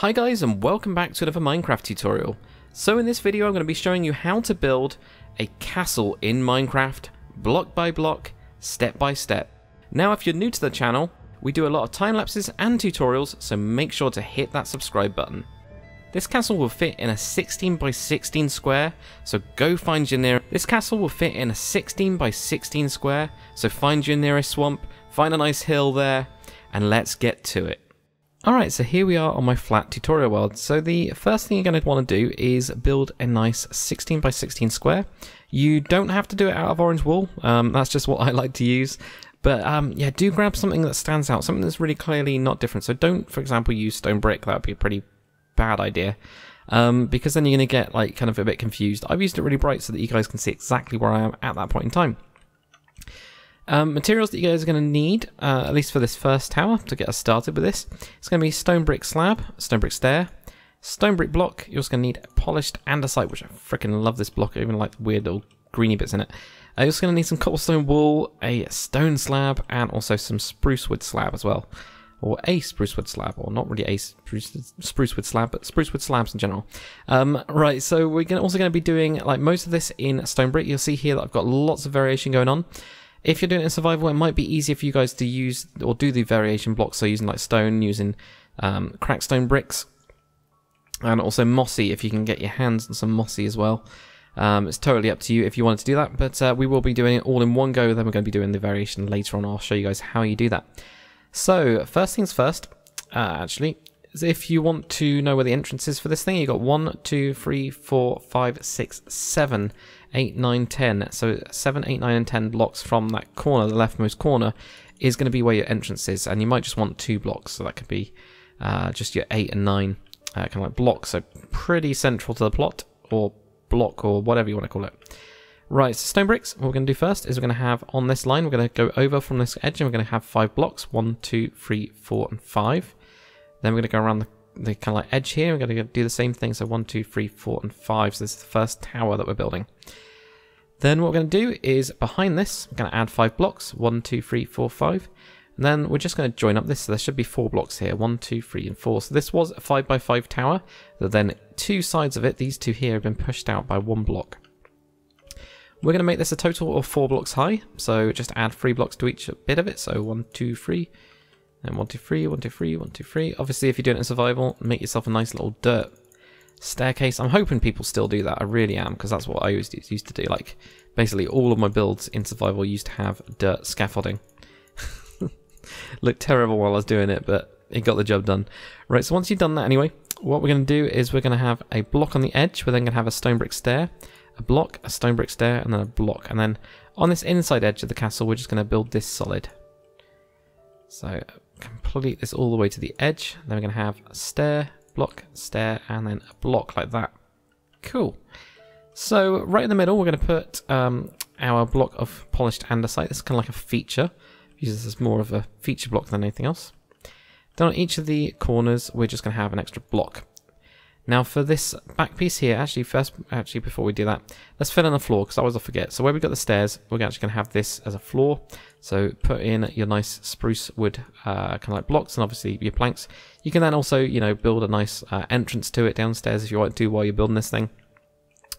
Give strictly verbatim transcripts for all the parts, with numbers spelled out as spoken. Hi guys, and welcome back to another Minecraft tutorial. So in this video I'm going to be showing you how to build a castle in Minecraft, block by block, step by step. Now if you're new to the channel, we do a lot of time lapses and tutorials, so make sure to hit that subscribe button. This castle will fit in a sixteen by sixteen square, so go find your nearest. This castle will fit in a sixteen by sixteen square, so find your nearest swamp, find a nice hill there, and let's get to it. Alright, so here we are on my flat tutorial world. So the first thing you're going to want to do is build a nice sixteen by sixteen square. You don't have to do it out of orange wool, um, that's just what I like to use. But um, yeah, do grab something that stands out, something that's really clearly not different. So don't, for example, use stone brick. That would be a pretty bad idea, um, because then you're going to get like kind of a bit confused. I've used it really bright so that you guys can see exactly where I am at that point in time. Um, materials that you guys are going to need, uh, at least for this first tower, to get us started with this, it's going to be stone brick slab, stone brick stair, stone brick block. You're also going to need polished andesite, which I freaking love this block. I even like the weird little greeny bits in it. Uh, you're also going to need some cobblestone wool, a stone slab, and also some spruce wood slab as well. Or a spruce wood slab, or not really a spruce, spruce wood slab, but spruce wood slabs in general. Um, right, so we're gonna, also going to be doing like most of this in stone brick. You'll see here that I've got lots of variation going on. If you're doing it in survival, it might be easier for you guys to use or do the variation blocks, so using like stone, using um, cracked stone bricks, and also mossy if you can get your hands on some mossy as well. Um, it's totally up to you if you wanted to do that, but uh, we will be doing it all in one go. Then we're going to be doing the variation later on. I'll show you guys how you do that. So first things first, uh, actually, is if you want to know where the entrance is for this thing, you've got one, two, three, four, five, six, seven, eight, nine, ten. So seven, eight, nine, and ten blocks from that corner, the leftmost corner, is going to be where your entrance is. And you might just want two blocks, so that could be uh, just your eight and nine uh, kind of like blocks. So pretty central to the plot, or block, or whatever you want to call it. Right, so stone bricks, what we're going to do first is we're going to have on this line, we're going to go over from this edge and we're going to have five blocks, one, two, three, four, and five. Then we're going to go around the, the kind of like edge here, we're going to do the same thing, so one, two, three, four, and five, so this is the first tower that we're building. Then what we're going to do is behind this, we're going to add five blocks, one, two, three, four, five. And then we're just going to join up this, so there should be four blocks here, one, two, three, and four. So this was a five by five tower, but then two sides of it, these two here, have been pushed out by one block. We're going to make this a total of four blocks high, so just add three blocks to each bit of it, so one, two, three, and one, two, three, one, two, three, one, two, three. Obviously, if you're doing it in survival, make yourself a nice little dirt staircase. I'm hoping people still do that, I really am, because that's what I used to, used to do. Like, basically all of my builds in survival used to have dirt scaffolding. Looked terrible while I was doing it, but it got the job done. Right, so once you've done that anyway, what we're going to do is we're going to have a block on the edge, we're then going to have a stone brick stair, a block, a stone brick stair, and then a block. And then on this inside edge of the castle, we're just going to build this solid. So complete this all the way to the edge. Then we're going to have a stair, block, stair, and then a block like that. Cool. So right in the middle, we're going to put um, our block of polished andesite. This is kind of like a feature. Use this as more of a feature block than anything else. Then on each of the corners, we're just going to have an extra block. Now for this back piece here, actually first, actually before we do that, let's fill in the floor because I always forget. So where we've got the stairs, we're actually going to have this as a floor. So put in your nice spruce wood uh, kind of like blocks and obviously your planks. You can then also, you know, build a nice uh, entrance to it downstairs if you want to while you're building this thing.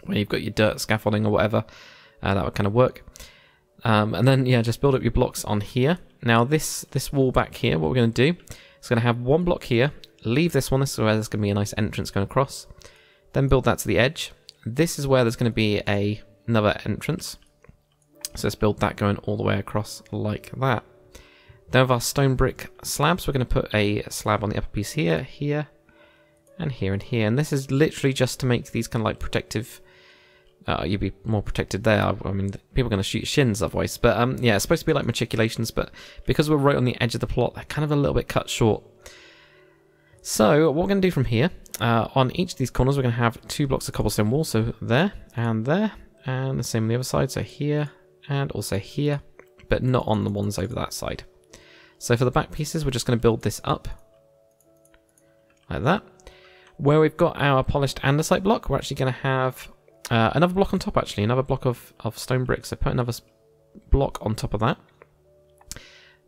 Where you've got your dirt scaffolding or whatever, uh, that would kind of work. Um, and then, yeah, just build up your blocks on here. Now this, this wall back here, what we're going to do, it's going to have one block here. Leave this one, this is where there's going to be a nice entrance going across. Then build that to the edge. This is where there's going to be a, another entrance. So let's build that going all the way across like that. Then with our stone brick slabs, we're going to put a slab on the upper piece here, here, and here and here. And this is literally just to make these kind of like protective, uh, you'd be more protected there. I mean, people are going to shoot your shins otherwise. But um, yeah, it's supposed to be like matriculations, but because we're right on the edge of the plot, they're kind of a little bit cut short. So what we're going to do from here, uh, on each of these corners we're going to have two blocks of cobblestone wool, so there and there, and the same on the other side, so here and also here, but not on the ones over that side. So for the back pieces we're just going to build this up, like that. Where we've got our polished andesite block, we're actually going to have uh, another block on top actually, another block of, of stone brick, so put another block on top of that.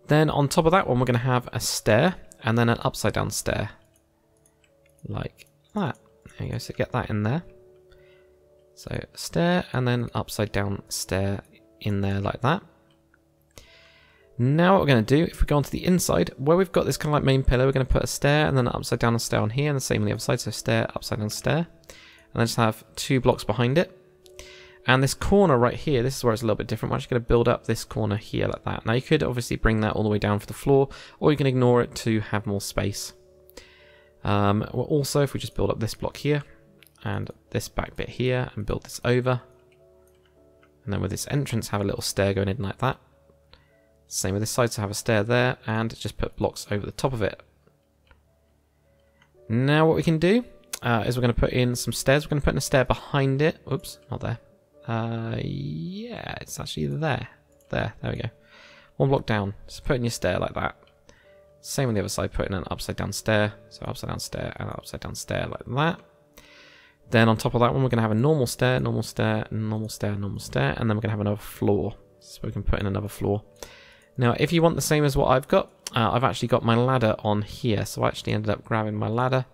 Then on top of that one we're going to have a stair, and then an upside down stair. like that. There you go, so get that in there. So stair and then upside down stair in there like that. Now what we're going to do, if we go onto the inside, where we've got this kind of like main pillar, we're going to put a stair and then an upside down stair on here, and the same on the other side, so stair, upside down stair. And then just have two blocks behind it. And this corner right here, this is where it's a little bit different. We're actually going to build up this corner here like that. Now you could obviously bring that all the way down for the floor, or you can ignore it to have more space. Um, well, also, if we just build up this block here, and this back bit here, and build this over. And then with this entrance, have a little stair going in like that. Same with this side, so have a stair there, and just put blocks over the top of it. Now what we can do uh, is we're going to put in some stairs. We're going to put in a stair behind it. Oops, not there. Uh, yeah, it's actually there. There, there we go. One block down. Just put in your stair like that. Same on the other side, put in an upside down stair. So upside down stair and upside down stair like that. Then on top of that one, we're going to have a normal stair, normal stair, normal stair, normal stair. And then we're going to have another floor. So we can put in another floor. Now, if you want the same as what I've got, uh, I've actually got my ladder on here. So I actually ended up grabbing my ladder,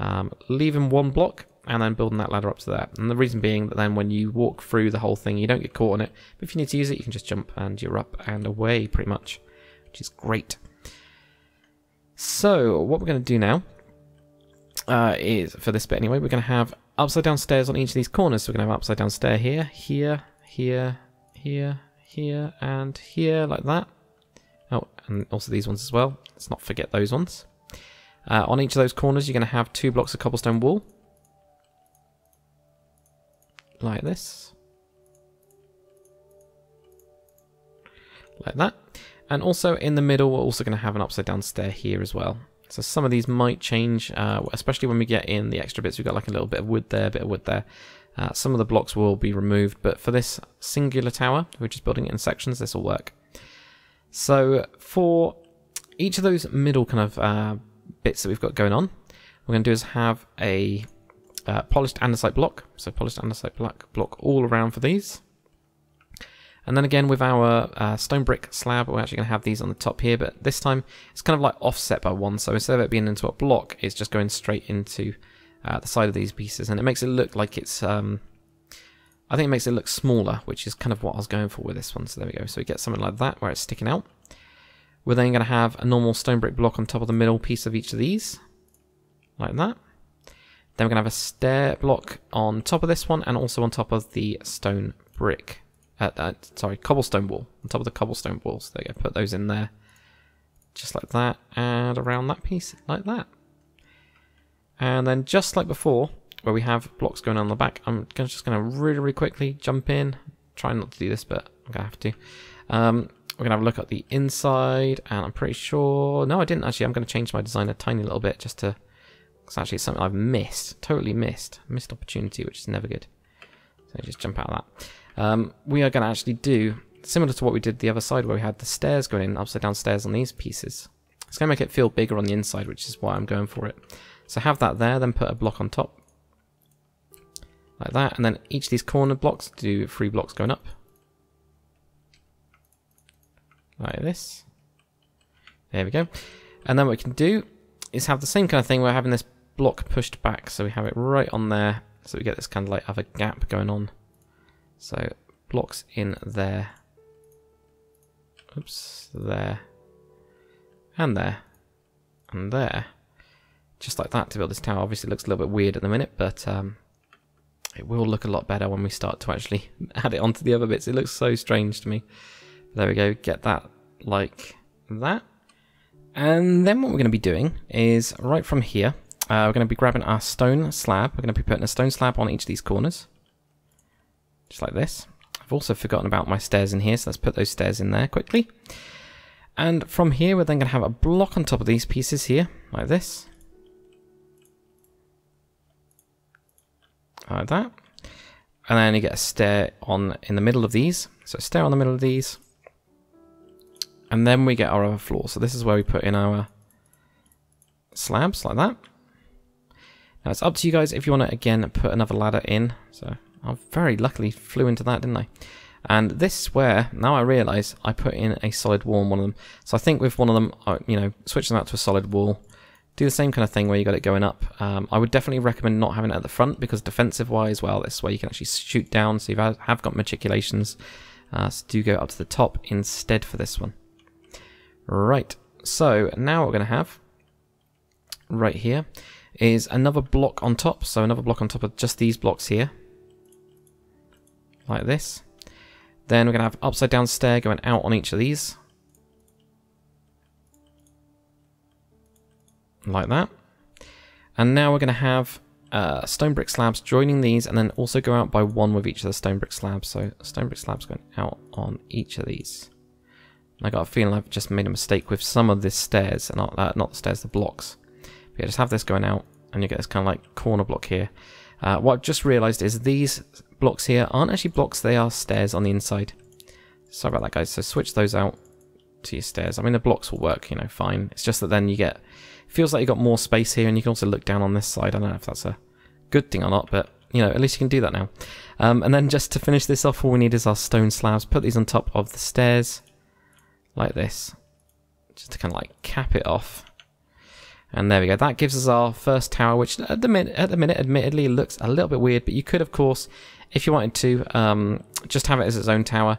um, leaving one block, and then building that ladder up to that. And the reason being that then when you walk through the whole thing, you don't get caught on it. But if you need to use it, you can just jump and you're up and away pretty much, which is great. So what we're going to do now uh, is, for this bit anyway, we're going to have upside down stairs on each of these corners. So we're going to have upside down stair here, here, here, here, here, and here, like that. Oh, and also these ones as well. Let's not forget those ones. Uh, on each of those corners, you're going to have two blocks of cobblestone wool. Like this, like that, and also in the middle we're also going to have an upside down stair here as well. So some of these might change, uh, especially when we get in the extra bits. We've got like a little bit of wood there, a bit of wood there. Uh, some of the blocks will be removed, but for this singular tower, we're just building it in sections. This will work. So for each of those middle kind of uh, bits that we've got going on, we're going to do is have a Uh, polished andesite block, so polished andesite block, block all around for these. And then again with our uh, stone brick slab, we're actually going to have these on the top here, but this time it's kind of like offset by one, so instead of it being into a block, it's just going straight into uh, the side of these pieces, and it makes it look like it's, um, I think it makes it look smaller, which is kind of what I was going for with this one, so there we go. So we get something like that where it's sticking out. We're then going to have a normal stone brick block on top of the middle piece of each of these, like that. Then we're going to have a stair block on top of this one, and also on top of the stone brick, uh, uh, sorry, cobblestone wall, on top of the cobblestone walls. There you go, put those in there, just like that, and around that piece, like that. And then just like before, where we have blocks going on the back, I'm gonna, just going to really, really quickly jump in, try not to do this, but I'm going to have to. Um, we're going to have a look at the inside, and I'm pretty sure, no I didn't actually, I'm going to change my design a tiny little bit just to, it's actually something I've missed, totally missed, missed opportunity, which is never good. So just jump out of that. Um, we are going to actually do, similar to what we did the other side where we had the stairs going in, upside down stairs on these pieces. It's going to make it feel bigger on the inside, which is why I'm going for it. So have that there, then put a block on top. Like that, and then each of these corner blocks, do three blocks going up. Like this. There we go. And then what we can do is have the same kind of thing, we're having this block pushed back, so we have it right on there, so we get this kind of like other gap going on. So blocks in there, oops, there, and there, and there, just like that to build this tower. Obviously it looks a little bit weird at the minute, but um, it will look a lot better when we start to actually add it onto the other bits. It looks so strange to me. There we go, get that like that. And then what we're going to be doing is, right from here, uh, we're going to be grabbing our stone slab. We're going to be putting a stone slab on each of these corners. Just like this. I've also forgotten about my stairs in here, so let's put those stairs in there quickly. And from here, we're then going to have a block on top of these pieces here, like this. Like that. And then you get a stair on in the middle of these. So a stair on the middle of these. And then we get our other floor. So this is where we put in our slabs, like that. Now it's up to you guys if you want to, again, put another ladder in. So I very luckily flew into that, didn't I? And this is where, now I realise, I put in a solid wall on one of them. So I think with one of them, you know, switch them out to a solid wall, do the same kind of thing where you got it going up. Um, I would definitely recommend not having it at the front because defensive wise, well, this way you can actually shoot down. So you have got matriculations. Uh, so do go up to the top instead for this one. Right. So now what we're going to have right here is another block on top. So another block on top of just these blocks here. Like this. Then we're going to have upside down stair going out on each of these. Like that. And now we're going to have uh, stone brick slabs joining these and then also go out by one with each of the stone brick slabs. So stone brick slabs going out on each of these. And I got a feeling I've just made a mistake with some of this stairs, and not, uh, not the stairs, the blocks. But yeah, just have this going out and you get this kind of like corner block here. Uh, what I've just realized is these blocks here aren't actually blocks, they are stairs on the inside. Sorry about that, guys. So switch those out to your stairs. I mean, the blocks will work, you know, fine. It's just that then you get, feels like you've got more space here, and you can also look down on this side. I don't know if that's a good thing or not, but you know, at least you can do that now. Um, and then just to finish this off, all we need is our stone slabs. Put these on top of the stairs like this, just to kind of like cap it off. And there we go. That gives us our first tower, which at the minute, at the minute, admittedly, looks a little bit weird. But you could, of course, if you wanted to, um, just have it as its own tower.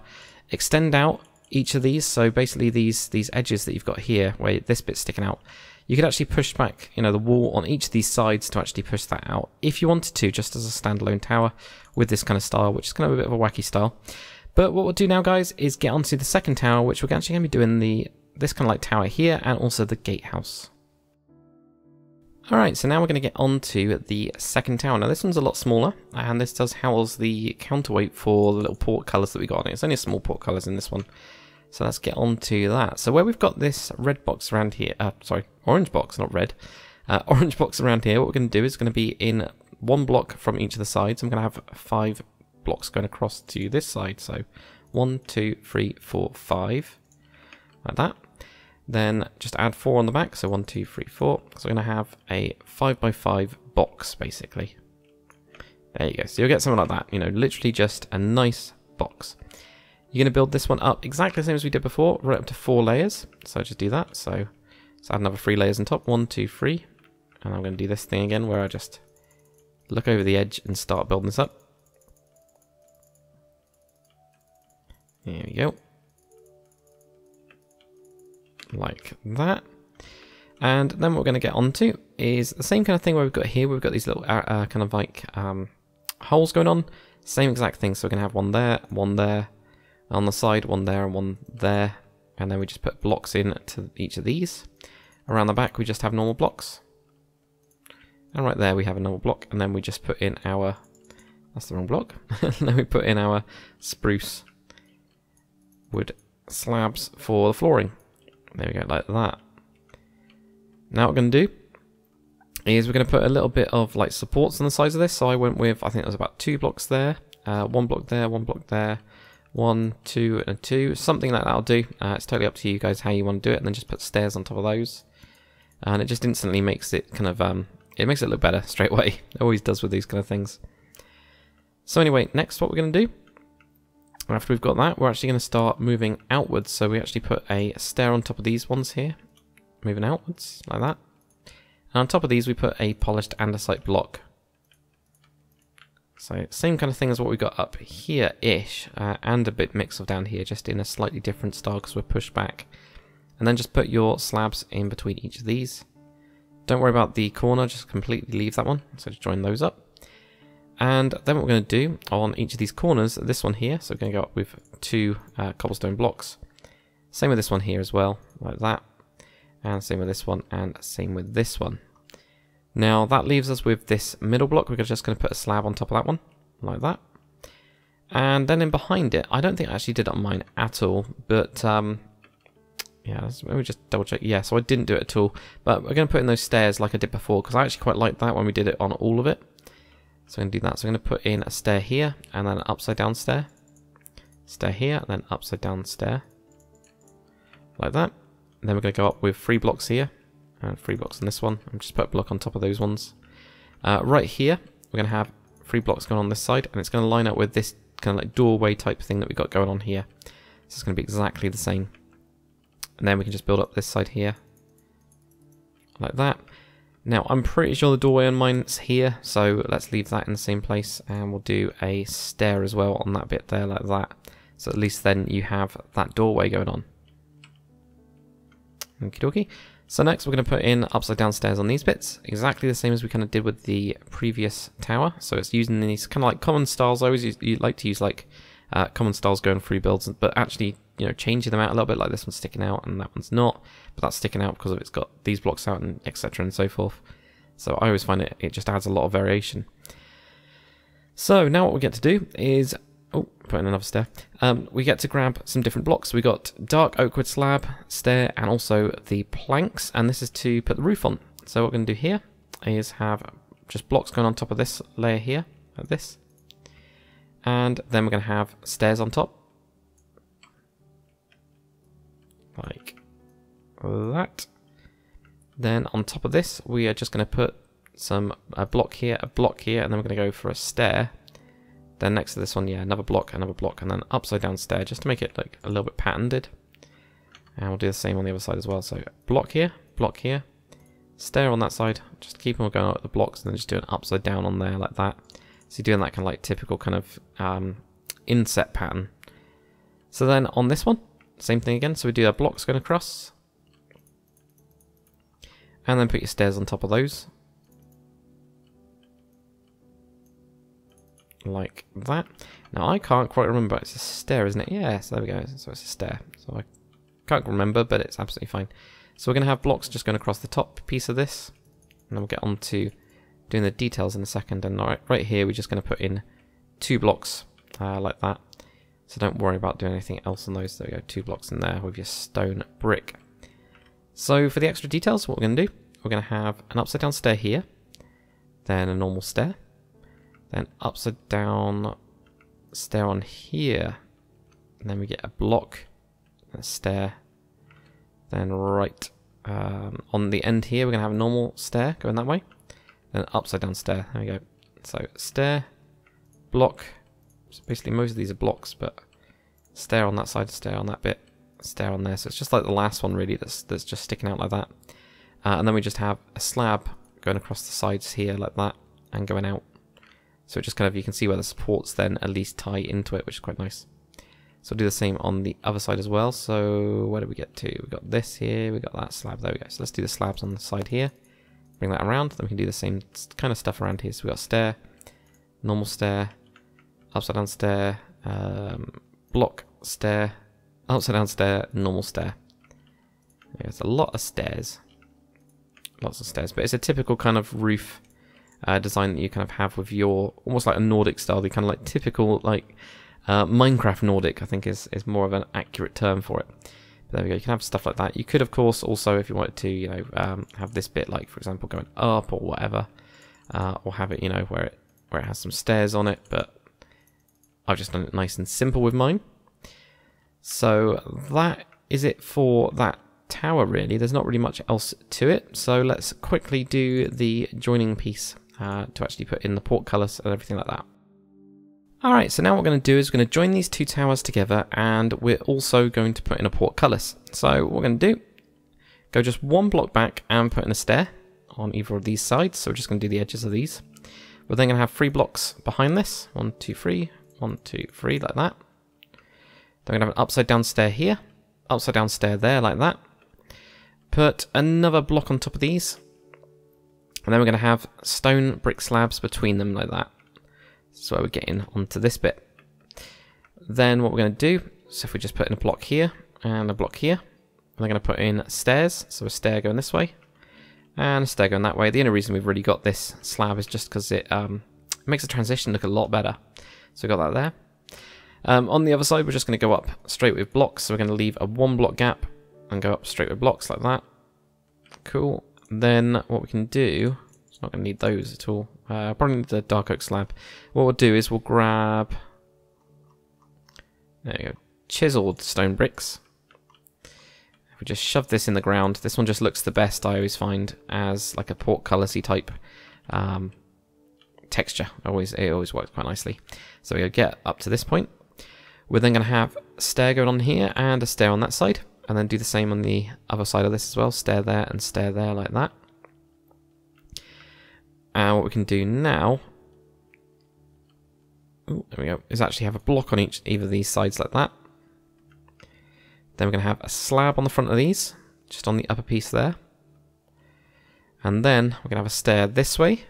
Extend out each of these. So basically, these these edges that you've got here, where this bit's sticking out, you could actually push back, you know, the wall on each of these sides to actually push that out if you wanted to, just as a standalone tower with this kind of style, which is kind of a bit of a wacky style. But what we'll do now, guys, is get onto the second tower, which we're actually going to be doing the this kind of like tower here and also the gatehouse. Alright, so now we're going to get onto the second tower. Now this one's a lot smaller, and this does house the counterweight for the little portcullis that we got on it. It's only a small portcullis in this one. So let's get on to that. So where we've got this red box around here, uh, sorry, orange box, not red, uh, orange box around here, what we're going to do is going to be in one block from each of the sides. I'm going to have five blocks going across to this side. So one, two, three, four, five, like that. Then just add four on the back. So one, two, three, four. So we're going to have a five by five box, basically. There you go. So you'll get something like that, you know, literally just a nice box. You're going to build this one up exactly the same as we did before, right up to four layers. So just do that. So let's add another three layers on top. One, two, three. And I'm going to do this thing again where I just look over the edge and start building this up. There we go. Like that. And then what we're going to get onto is the same kind of thing where we've got here. We've got these little uh, uh, kind of like um, holes going on. Same exact thing. So we're going to have one there, one there. On the side, one there and one there, and then we just put blocks in to each of these. Around the back we just have normal blocks, and right there we have another block, and then we just put in our, that's the wrong block, and then we put in our spruce wood slabs for the flooring. There we go, like that. Now what we're going to do is we're going to put a little bit of like supports on the sides of this, so I went with, I think there's about two blocks there, uh, one block there, one block there, one, two, and two, something like that will do. Uh, it's totally up to you guys how you want to do it, and then just put stairs on top of those. And it just instantly makes it kind of, um, it makes it look better straight away. It always does with these kind of things. So anyway, next what we're going to do, after we've got that, we're actually going to start moving outwards. So we actually put a stair on top of these ones here, moving outwards, like that. And on top of these we put a polished andesite block. So same kind of thing as what we got up here-ish, uh, and a bit mix of down here, just in a slightly different style because we're pushed back. And then just put your slabs in between each of these. Don't worry about the corner, just completely leave that one. So just join those up. And then what we're going to do on each of these corners, this one here, so we're going to go up with two uh, cobblestone blocks. Same with this one here as well, like that. And same with this one, and same with this one. Now that leaves us with this middle block. We're just going to put a slab on top of that one, like that. And then in behind it, I don't think I actually did it on mine at all, but um, yeah, let's, let me just double check. Yeah, so I didn't do it at all, but we're going to put in those stairs like I did before, because I actually quite liked that when we did it on all of it. So I'm going to do that. So I'm going to put in a stair here, and then an upside down stair, stair here, and then upside down stair, like that. And then we're going to go up with three blocks here. And three blocks on this one. I'm just put a block on top of those ones. Uh, right here, we're going to have three blocks going on this side, and it's going to line up with this kind of like doorway type thing that we've got going on here. So it's going to be exactly the same. And then we can just build up this side here, like that. Now, I'm pretty sure the doorway on mine's here, so let's leave that in the same place, and we'll do a stair as well on that bit there, like that. So at least then you have that doorway going on. Okie dokie. So next we're going to put in upside down stairs on these bits, exactly the same as we kind of did with the previous tower. So it's using these kind of like common styles. I always use, you like to use like uh, common styles going through builds, but actually, you know, changing them out a little bit, like this one's sticking out and that one's not, but that's sticking out because of it's got these blocks out and et cetera and so forth. So I always find it, it just adds a lot of variation. So now what we get to do is, oh, put in another stair. Um, we get to grab some different blocks. We got dark oakwood slab, stair, and also the planks, and this is to put the roof on. So what we're going to do here is have just blocks going on top of this layer here, like this, and then we're going to have stairs on top, like that. Then on top of this, we are just going to put some a block here, a block here, and then we're going to go for a stair. Then next to this one, yeah, another block, another block, and then upside down stair, just to make it like a little bit patterned. And we'll do the same on the other side as well. So block here, block here, stair on that side. Just keep on going up the blocks, and then just do an upside down on there like that. So you're doing that kind of like typical kind of um, inset pattern. So then on this one, same thing again. So we do our blocks going across, and then put your stairs on top of those. Like that. Now I can't quite remember, it's a stair, isn't it? Yeah, so there we go, so it's a stair. So I can't remember, but it's absolutely fine. So we're going to have blocks just going across the top piece of this, and then we'll get on to doing the details in a second, and right, right here we're just going to put in two blocks, uh, like that. So don't worry about doing anything else on those. There we go, two blocks in there with your stone brick. So for the extra details, what we're going to do, we're going to have an upside down stair here, then a normal stair, then upside down stair on here, and then we get a block, a stair, then right um, on the end here we're going to have a normal stair going that way, then upside down stair, there we go. So stair, block, so basically most of these are blocks, but stair on that side, stair on that bit, stair on there, so it's just like the last one really that's, that's just sticking out like that. Uh, and then we just have a slab going across the sides here like that, and going out. So it just kind of, you can see where the supports then at least tie into it, which is quite nice. So we'll do the same on the other side as well. So where did we get to? We got this here, we got that slab, there we go. So let's do the slabs on the side here. Bring that around, then we can do the same kind of stuff around here. So we got stair, normal stair, upside down stair, um, block stair, upside down stair, normal stair. Yeah, it's a lot of stairs, lots of stairs, but it's a typical kind of roof Uh, design that you kind of have with your, almost like a Nordic style, the kind of like typical like uh, Minecraft Nordic, I think is, is more of an accurate term for it. But there we go, you can have stuff like that. You could of course also, if you wanted to, you know, um, have this bit like, for example, going up or whatever, uh, or have it, you know, where it, where it has some stairs on it, but I've just done it nice and simple with mine. So that is it for that tower really, there's not really much else to it. So let's quickly do the joining piece. Uh, to actually put in the portcullis and everything like that. Alright, so now what we're going to do is we're going to join these two towers together, and we're also going to put in a portcullis. So what we're going to do, go just one block back and put in a stair on either of these sides, so we're just going to do the edges of these. We're then going to have three blocks behind this, one, two, three, one, two, three, like that. Then we're going to have an upside down stair here, upside down stair there, like that. Put another block on top of these. And then we're going to have stone brick slabs between them like that. That's where we're getting onto this bit. Then what we're going to do, so if we just put in a block here and a block here, and I'm going to put in stairs, so a stair going this way and a stair going that way. The only reason we've really got this slab is just because it um, makes the transition look a lot better. So we've got that there. Um, on the other side, we're just going to go up straight with blocks. So we're going to leave a one block gap and go up straight with blocks like that. Cool. Then what we can do, it's not going to need those at all, uh, probably need the dark oak slab. What we'll do is we'll grab, there we go, chiseled stone bricks. If we just shove this in the ground, this one just looks the best, I always find, as like a portcullis-y type um, texture. Always, it always works quite nicely. So we'll get up to this point. We're then going to have a stair going on here and a stair on that side. And then do the same on the other side of this as well, stair there and stair there like that. And what we can do now, ooh, there we go, is actually have a block on each either of these sides like that. Then we're going to have a slab on the front of these, just on the upper piece there. And then we're going to have a stair this way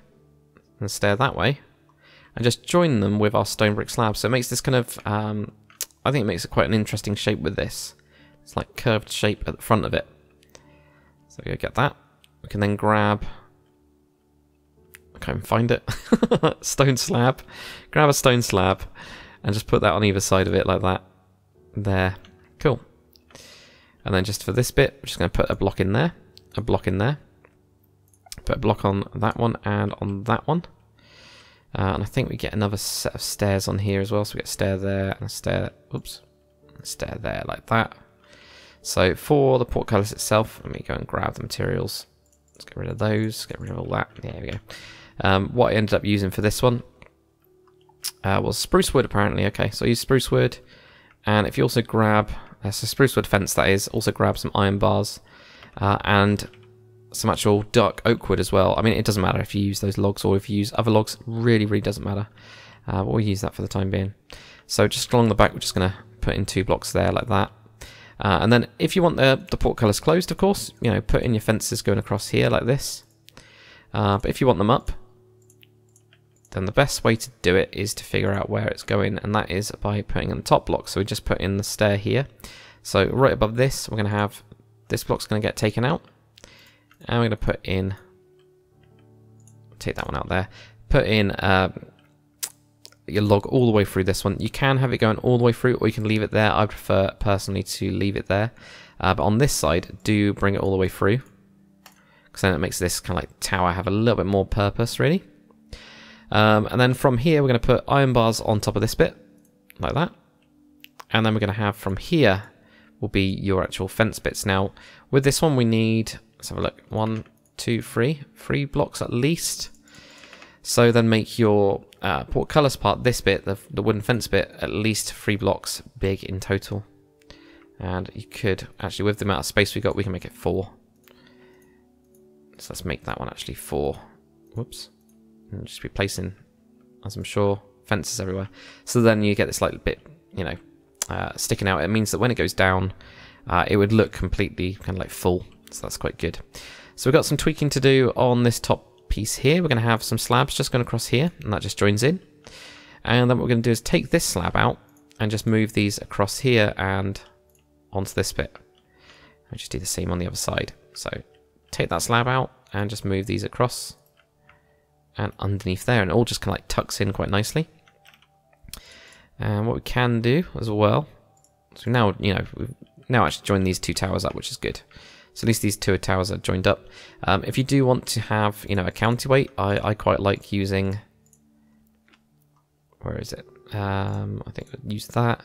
and a stair that way, and just join them with our stone brick slab. So it makes this kind of, um, I think it makes it quite an interesting shape with this. It's like curved shape at the front of it. So we go get that. We can then grab, I can't even find it, stone slab. Grab a stone slab and just put that on either side of it like that. There, cool. And then just for this bit, we're just going to put a block in there, a block in there. Put a block on that one and on that one. Uh, and I think we get another set of stairs on here as well. So we get a stair there and a stair, oops, a stair there like that. So for the portcullis itself, let me go and grab the materials. Let's get rid of those, get rid of all that. Yeah, there we go. Um, what I ended up using for this one uh, was spruce wood apparently. Okay, so I use spruce wood. And if you also grab, uh, so spruce wood fence that is, also grab some iron bars uh, and some actual dark oak wood as well. I mean, it doesn't matter if you use those logs or if you use other logs, really, really doesn't matter. Uh, but we'll use that for the time being. So just along the back, we're just going to put in two blocks there like that. Uh, and then if you want the, the portcullis closed, of course, you know, put in your fences going across here like this. Uh, but if you want them up, then the best way to do it is to figure out where it's going, and that is by putting in the top block. So we just put in the stair here. So right above this, we're going to have, this block's going to get taken out. And we're going to put in, take that one out there, put in uh, your log all the way through this one. You can have it going all the way through, or you can leave it there. I prefer personally to leave it there. Uh, but on this side, do bring it all the way through, because then it makes this kind of like tower have a little bit more purpose, really. Um, and then from here, we're going to put iron bars on top of this bit, like that. And then we're going to have from here will be your actual fence bits. Now, with this one, we need... let's have a look. One, two, three. Three blocks at least. So then make your uh, portcullis part, this bit, the, the wooden fence bit, at least three blocks big in total. And you could, actually, with the amount of space we got, we can make it four. So let's make that one actually four. Whoops. And just replacing, as I'm sure, fences everywhere. So then you get this like bit, you know, uh, sticking out. It means that when it goes down, uh, it would look completely kind of like full. So that's quite good. So we've got some tweaking to do on this top piece here. We're going to have some slabs just going across here, and that just joins in. And then what we're going to do is take this slab out and just move these across here and onto this bit. I'll just do the same on the other side. So take that slab out and just move these across and underneath there, and it all just kind of like tucks in quite nicely. And what we can do as well, so now, you know, we've now actually joined these two towers up, which is good. So at least these two towers are joined up. Um, if you do want to have, you know, a county weight, I, I quite like using, where is it? Um, I think I'd use that.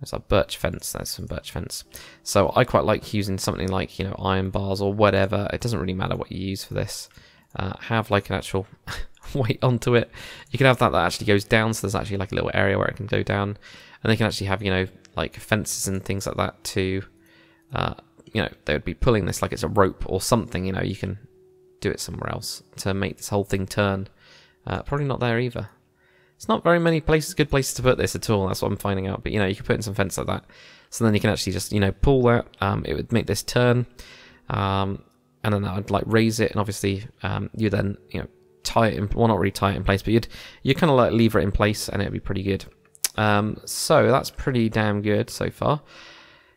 There's a birch fence, there's some birch fence. So I quite like using something like, you know, iron bars or whatever. It doesn't really matter what you use for this. Uh, have like an actual weight onto it. You can have that that actually goes down, so there's actually like a little area where it can go down. And they can actually have, you know, like fences and things like that to, uh, you know, they would be pulling this like it's a rope or something. You know, you can do it somewhere else to make this whole thing turn. Uh, probably not there either. It's not very many places, good places to put this at all. That's what I'm finding out. But, you know, you can put in some fence like that. So then you can actually just, you know, pull that. Um, it would make this turn. Um, and then I'd like raise it. And obviously um, you then, you know, tie it in. Well, not really tie it in place, but you'd, you kind of like lever it in place and it'd be pretty good. Um, so that's pretty damn good so far.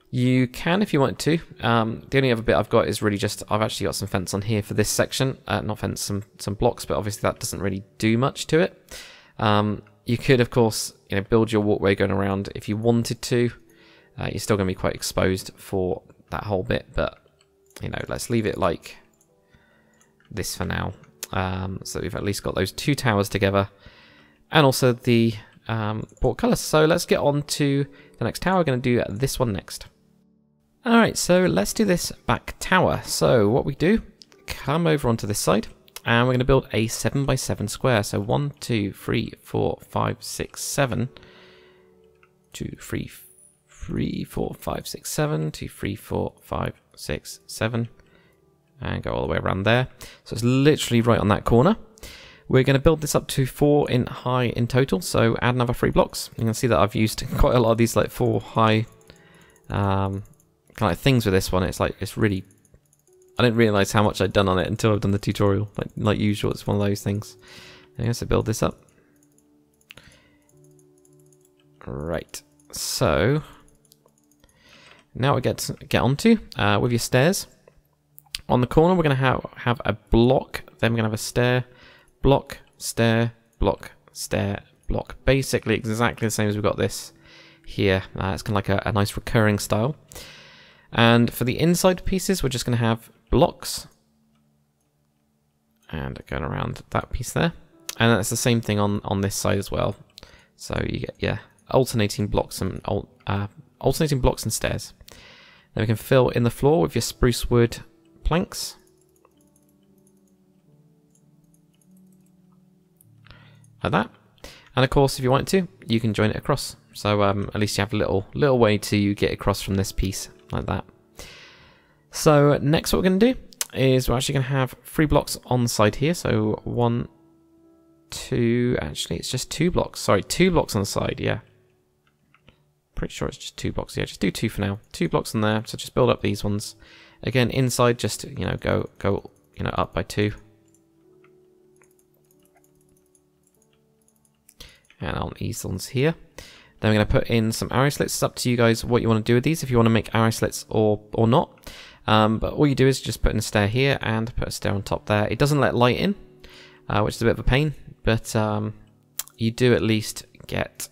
You can if you want to. Um, the only other bit I've got is really just, I've actually got some fence on here for this section. Uh, not fence, some some blocks, but obviously that doesn't really do much to it. Um, you could, of course, you know, build your walkway going around if you wanted to. Uh, you're still going to be quite exposed for that whole bit, but, you know, let's leave it like this for now. Um, so we've at least got those two towers together. And also the um, portcullis. So let's get on to the next tower. We're going to do this one next. Alright, so let's do this back tower. So what we do, come over onto this side, and we're going to build a seven by seven square. So one, two, three, four, five, six, seven, two, three, three, four, five, six, seven, two, three, four, five, six, seven, and go all the way around there. So it's literally right on that corner. We're going to build this up to four in high in total, so add another three blocks. You can see that I've used quite a lot of these like four high um, kind of things with this one. It's like, it's really, I didn't realise how much I'd done on it until I've done the tutorial. Like, like usual, it's one of those things. I'm going to build this up. Right, so now we get to get onto uh, with your stairs. On the corner, we're going to have have a block. Then we're going to have a stair, block, stair, block, stair, block. Basically, exactly the same as we've got this here. Uh, it's kind of like a, a nice recurring style. And for the inside pieces, we're just going to have blocks, and going around that piece there. And that's the same thing on on this side as well. So you get yeah. alternating blocks and uh, alternating blocks and stairs. Then we can fill in the floor with your spruce wood planks. Like that. And of course, if you want to, you can join it across. So um, at least you have a little little way to get across from this piece like that. So next what we're going to do is we're actually going to have three blocks on the side here. So one, two, actually it's just two blocks. Sorry, two blocks on the side, yeah. Pretty sure it's just two blocks. Yeah, just do two for now. Two blocks in there. So just build up these ones. Again, inside, just you know, go go you know up by two. And on these ones here, then we're going to put in some arrow slits. It's up to you guys what you want to do with these. If you want to make arrow slits or or not, um, but all you do is just put in a stair here and put a stair on top there. It doesn't let light in, uh, which is a bit of a pain, but um, you do at least get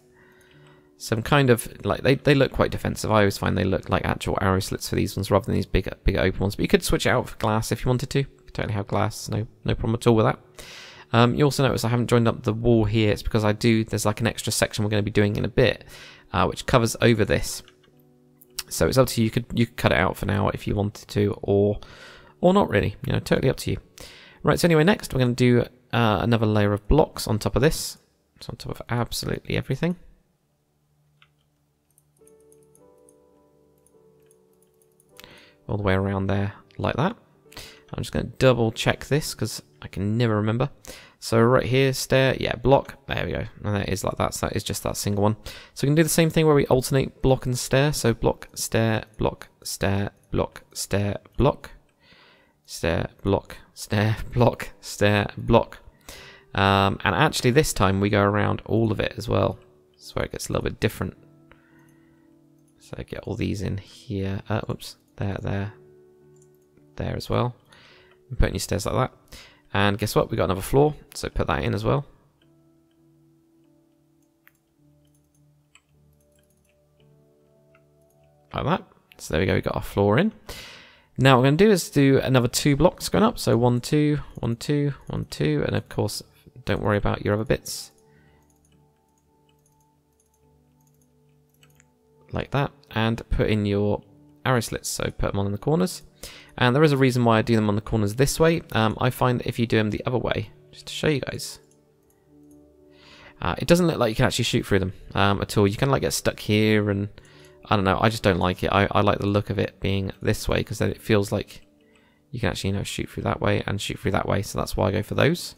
some kind of, like, they, they look quite defensive. I always find they look like actual arrow slits for these ones rather than these big, big open ones. But you could switch it out for glass if you wanted to. You could totally have glass, no no problem at all with that. Um, you also notice I haven't joined up the wall here. It's because I do, there's like an extra section we're going to be doing in a bit, uh, which covers over this. So it's up to you. You could, you could cut it out for now if you wanted to, or or not really. You know, totally up to you. Right, so anyway, next we're going to do uh, another layer of blocks on top of this. It's on top of absolutely everything. All the way around there like that. I'm just going to double check this because I can never remember. So right here, stair, yeah, block, there we go. And that is like that, so that is just that single one. So we can do the same thing where we alternate block and stair. So block, stair, block, stair, block, stair, block, stair, block, stair, block, stair, block. Um, and actually this time we go around all of it as well. That's where it gets a little bit different. So I get all these in here, uh, whoops, there, there, there as well. I'm putting your stairs like that. And guess what? We got another floor, so put that in as well. Like that. So there we go, we got our floor in. Now what we're going to do is do another two blocks going up. So one, two, one, two, one, two. And of course, don't worry about your other bits. Like that. And put in your arrow slits, so put them on in the corners. And there is a reason why I do them on the corners this way. Um, I find that if you do them the other way, just to show you guys, uh, it doesn't look like you can actually shoot through them um, at all. You kind of like get stuck here, and I don't know. I just don't like it. I, I like the look of it being this way because then it feels like you can actually, you know, shoot through that way and shoot through that way. So that's why I go for those.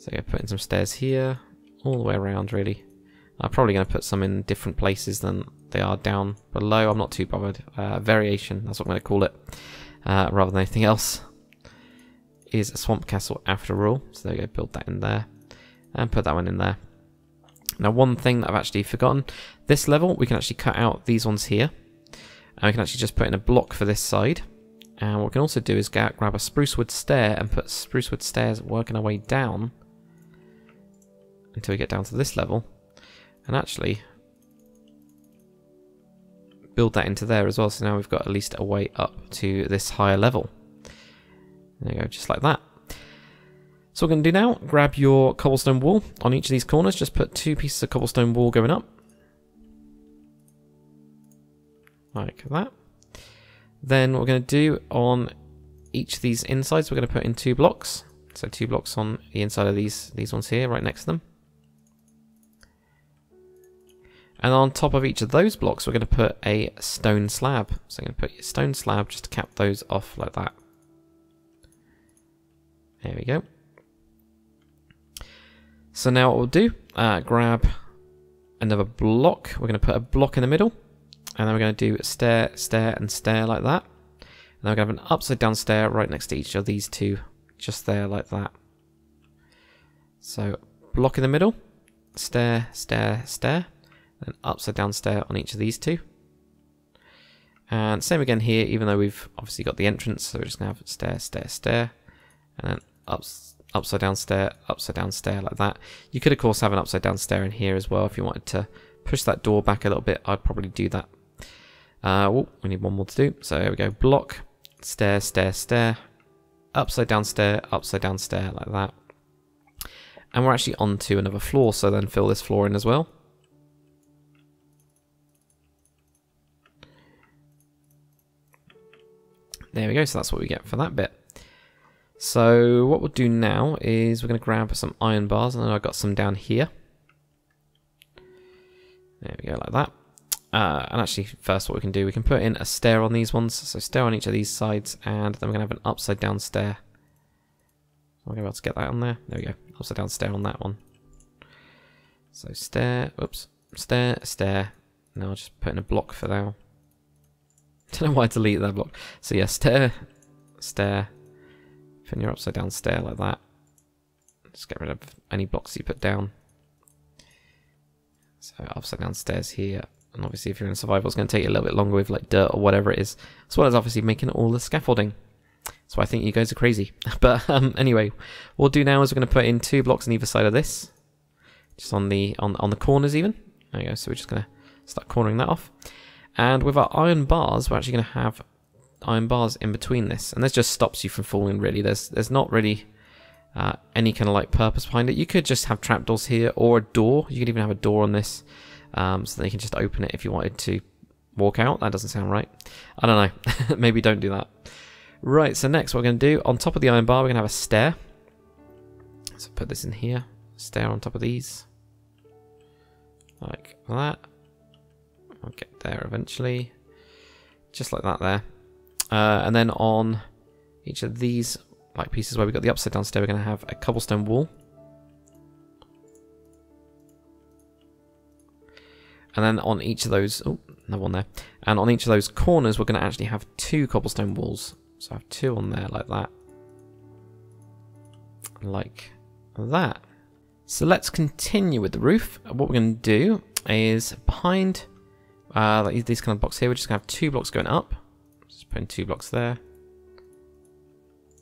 So I'm going to put in some stairs here, all the way around really. I'm probably going to put some in different places than they are down below. I'm not too bothered. Uh, variation, that's what I'm going to call it, uh, rather than anything else. It is a swamp castle after all. So there you go, build that in there and put that one in there. Now one thing that I've actually forgotten, this level we can actually cut out these ones here. And we can actually just put in a block for this side. And what we can also do is grab a spruce wood stair and put spruce wood stairs working our way down until we get down to this level. And actually build that into there as well, so now we've got at least a way up to this higher level. There you go, just like that. So what we're going to do now, grab your cobblestone wall on each of these corners, just put two pieces of cobblestone wall going up. Like that. Then what we're going to do on each of these insides, we're going to put in two blocks. So two blocks on the inside of these, these ones here, right next to them. And on top of each of those blocks, we're going to put a stone slab. So I'm going to put your stone slab just to cap those off like that. There we go. So now what we'll do, uh, grab another block. We're going to put a block in the middle, and then we're going to do stair, stair, and stair like that. And then we're going to have an upside down stair right next to each of these two, just there like that. So block in the middle, stair, stair, stair, and upside down stair on each of these two. And same again here, even though we've obviously got the entrance, so we're just going to have stair, stair, stair, and then ups. Upside down stair, upside down stair, like that. You could, of course, have an upside down stair in here as well if you wanted to push that door back a little bit. I'd probably do that. Uh, oh, we need one more to do. So here we go. Block, stair, stair, stair, upside down stair, upside down stair, like that. And we're actually onto another floor. So then fill this floor in as well. There we go. So that's what we get for that bit. So what we'll do now is we're going to grab some iron bars, and then I've got some down here. There we go, like that. Uh, and actually, first what we can do, we can put in a stair on these ones. So stair on each of these sides, and then we're going to have an upside down stair. We're going to be able to get that on there. There we go, upside down stair on that one. So stair, oops, stair, stair. Now I'll just put in a block for now. Don't know why I deleted that block. So yeah, stair, stair. Pin your upside down stair like that. Just get rid of any blocks you put down. So upside down stairs here. And obviously if you're in survival, it's going to take you a little bit longer with like dirt or whatever it is. As well as obviously making all the scaffolding. So I think you guys are crazy. But um, anyway, what we'll do now is we're going to put in two blocks on either side of this. Just on the on, on the corners even. There we go. So we're just going to start cornering that off. And with our iron bars, we're actually going to have iron bars in between this, and this just stops you from falling really. There's there's not really uh, any kind of like purpose behind it. You could just have trapdoors here or a door. You could even have a door on this, um, so that you can just open it if you wanted to walk out. That doesn't sound right. I don't know. Maybe don't do that. Right, so next what we're going to do, on top of the iron bar, we're going to have a stair. So put this in here. Stair on top of these. Like that. I'll get there eventually. Just like that there. Uh, and then on each of these like pieces where we've got the upside down stair, we're going to have a cobblestone wall. And then on each of those, oh, another one there. And on each of those corners, we're going to actually have two cobblestone walls. So I have two on there like that. Like that. So let's continue with the roof. What we're going to do is behind uh, like these kind of blocks here, we're just going to have two blocks going up. Just putting two blocks there.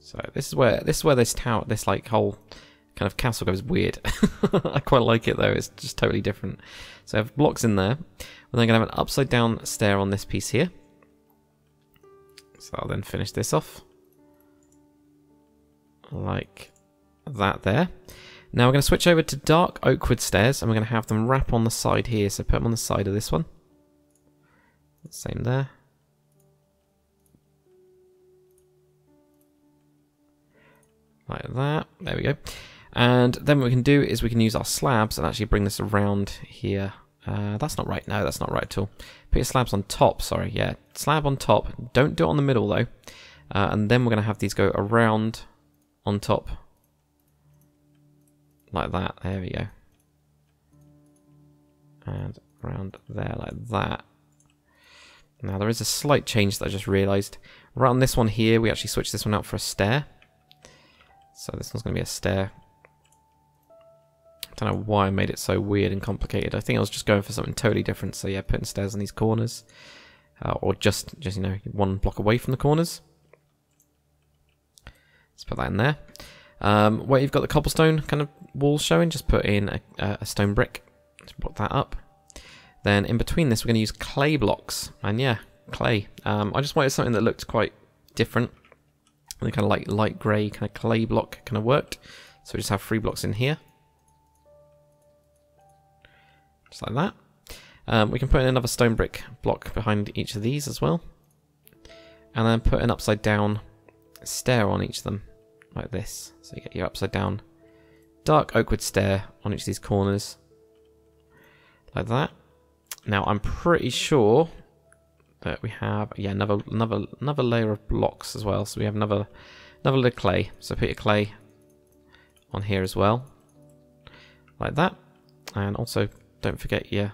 So this is where this is where this tower, this like whole kind of castle goes weird. I quite like it though. It's just totally different. So I have blocks in there. We're then going to have an upside down stair on this piece here. So I'll then finish this off like that there. Now we're going to switch over to dark oak wood stairs, and we're going to have them wrap on the side here. So put them on the side of this one. Same there. Like that. There we go. And then what we can do is we can use our slabs and actually bring this around here. Uh, that's not right. No, that's not right at all. Put your slabs on top. Sorry. Yeah. Slab on top. Don't do it on the middle though. Uh, and then we're going to have these go around on top. Like that. There we go. And around there like that. Now there is a slight change that I just realized. Right on this one here, we actually switched this one out for a stair. So this one's going to be a stair. I don't know why I made it so weird and complicated. I think I was just going for something totally different. So yeah, putting stairs on these corners. Uh, or just, just, you know, one block away from the corners. Let's put that in there. Um, where you've got the cobblestone kind of wall showing, just put in a, a stone brick. Just block that up. Then in between this, we're going to use clay blocks. And yeah, clay. Um, I just wanted something that looked quite different. And kind of like light grey kind of clay block kind of worked. So we just have three blocks in here. Just like that. Um, we can put in another stone brick block behind each of these as well. And then put an upside down stair on each of them. Like this. So you get your upside down dark oak wood stair on each of these corners. Like that. Now I'm pretty sure that we have, yeah, another another another layer of blocks as well. So we have another another layer of clay. So put your clay on here as well. like that. And also don't forget your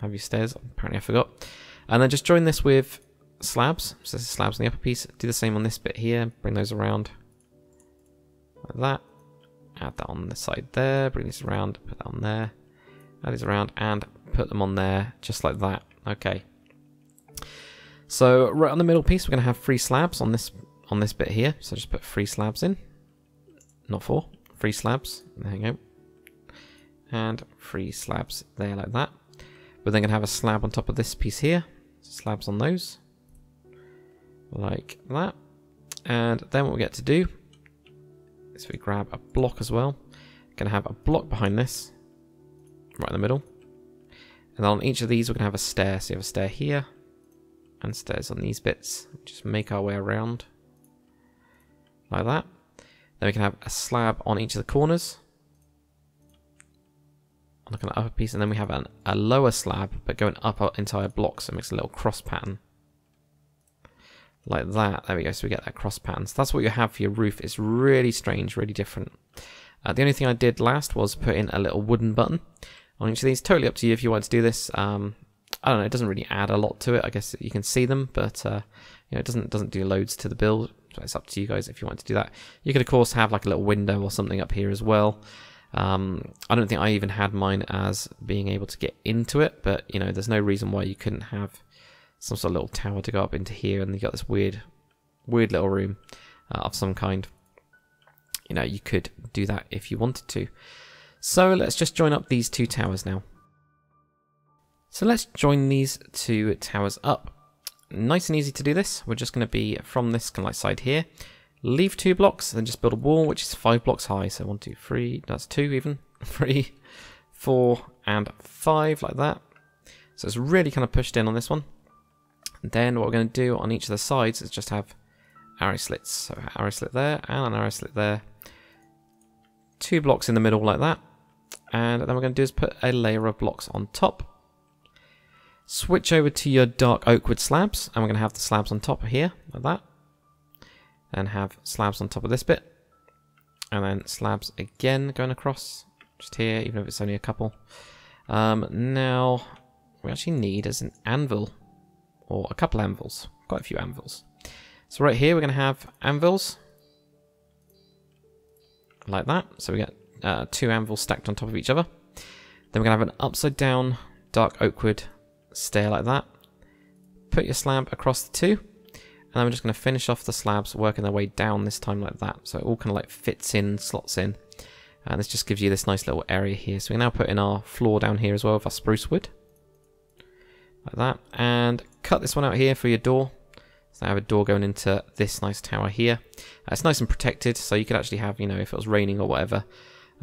have your stairs. Apparently I forgot. And then just join this with slabs. So this is slabs on the upper piece. Do the same on this bit here. Bring those around like that. Add that on the side there. Bring this around. Put that on there. Add these around and put them on there just like that. Okay. So right on the middle piece, we're going to have three slabs on this on this bit here. So just put three slabs in. Not four. Three slabs. There you go. And three slabs there like that. We're then going to have a slab on top of this piece here. Slabs on those. Like that. And then what we get to do is we grab a block as well. Going to have a block behind this. Right in the middle. And on each of these, we're going to have a stair. So you have a stair here. And stairs on these bits. Just make our way around. Like that. Then we can have a slab on each of the corners. I'm looking at the upper piece, and then we have an, a lower slab, but going up our entire block, so it makes a little cross pattern. Like that. There we go, so we get that cross pattern. So that's what you have for your roof. It's really strange, really different. Uh, the only thing I did last was put in a little wooden button on each of these. Totally up to you if you want to do this. Um, I don't know, it doesn't really add a lot to it. I guess you can see them, but uh, you know, it doesn't, doesn't do loads to the build. So it's up to you guys if you want to do that. You could, of course, have like a little window or something up here as well. Um, I don't think I even had mine as being able to get into it, but you know, there's no reason why you couldn't have some sort of little tower to go up into here, and you got this weird, weird little room uh, of some kind. You know, you could do that if you wanted to. So let's just join up these two towers now. So let's join these two towers up. Nice and easy to do this. We're just going to be from this kind of like side here. Leave two blocks, then just build a wall, which is five blocks high. So one, two, three, that's two even, three, four, and five, like that. So it's really kind of pushed in on this one. And then what we're going to do on each of the sides is just have arrow slits. So arrow slit there, and an arrow slit there. Two blocks in the middle like that. And then we're going to do is put a layer of blocks on top. Switch over to your dark oak wood slabs, and we're going to have the slabs on top here, like that. And have slabs on top of this bit, and then slabs again going across, just here, even if it's only a couple. Um, now, we actually need is an anvil, or a couple anvils, quite a few anvils. So right here, we're going to have anvils, like that. So we get uh, two anvils stacked on top of each other. Then we're going to have an upside down dark oak wood stair like that. Put your slab across the two, and then we're just going to finish off the slabs, working their way down this time like that. So it all kind of like fits in, slots in, and this just gives you this nice little area here. So we can now put in our floor down here as well with our spruce wood, like that, and cut this one out here for your door. So I have a door going into this nice tower here. Uh, it's nice and protected, so you could actually have, you know, if it was raining or whatever.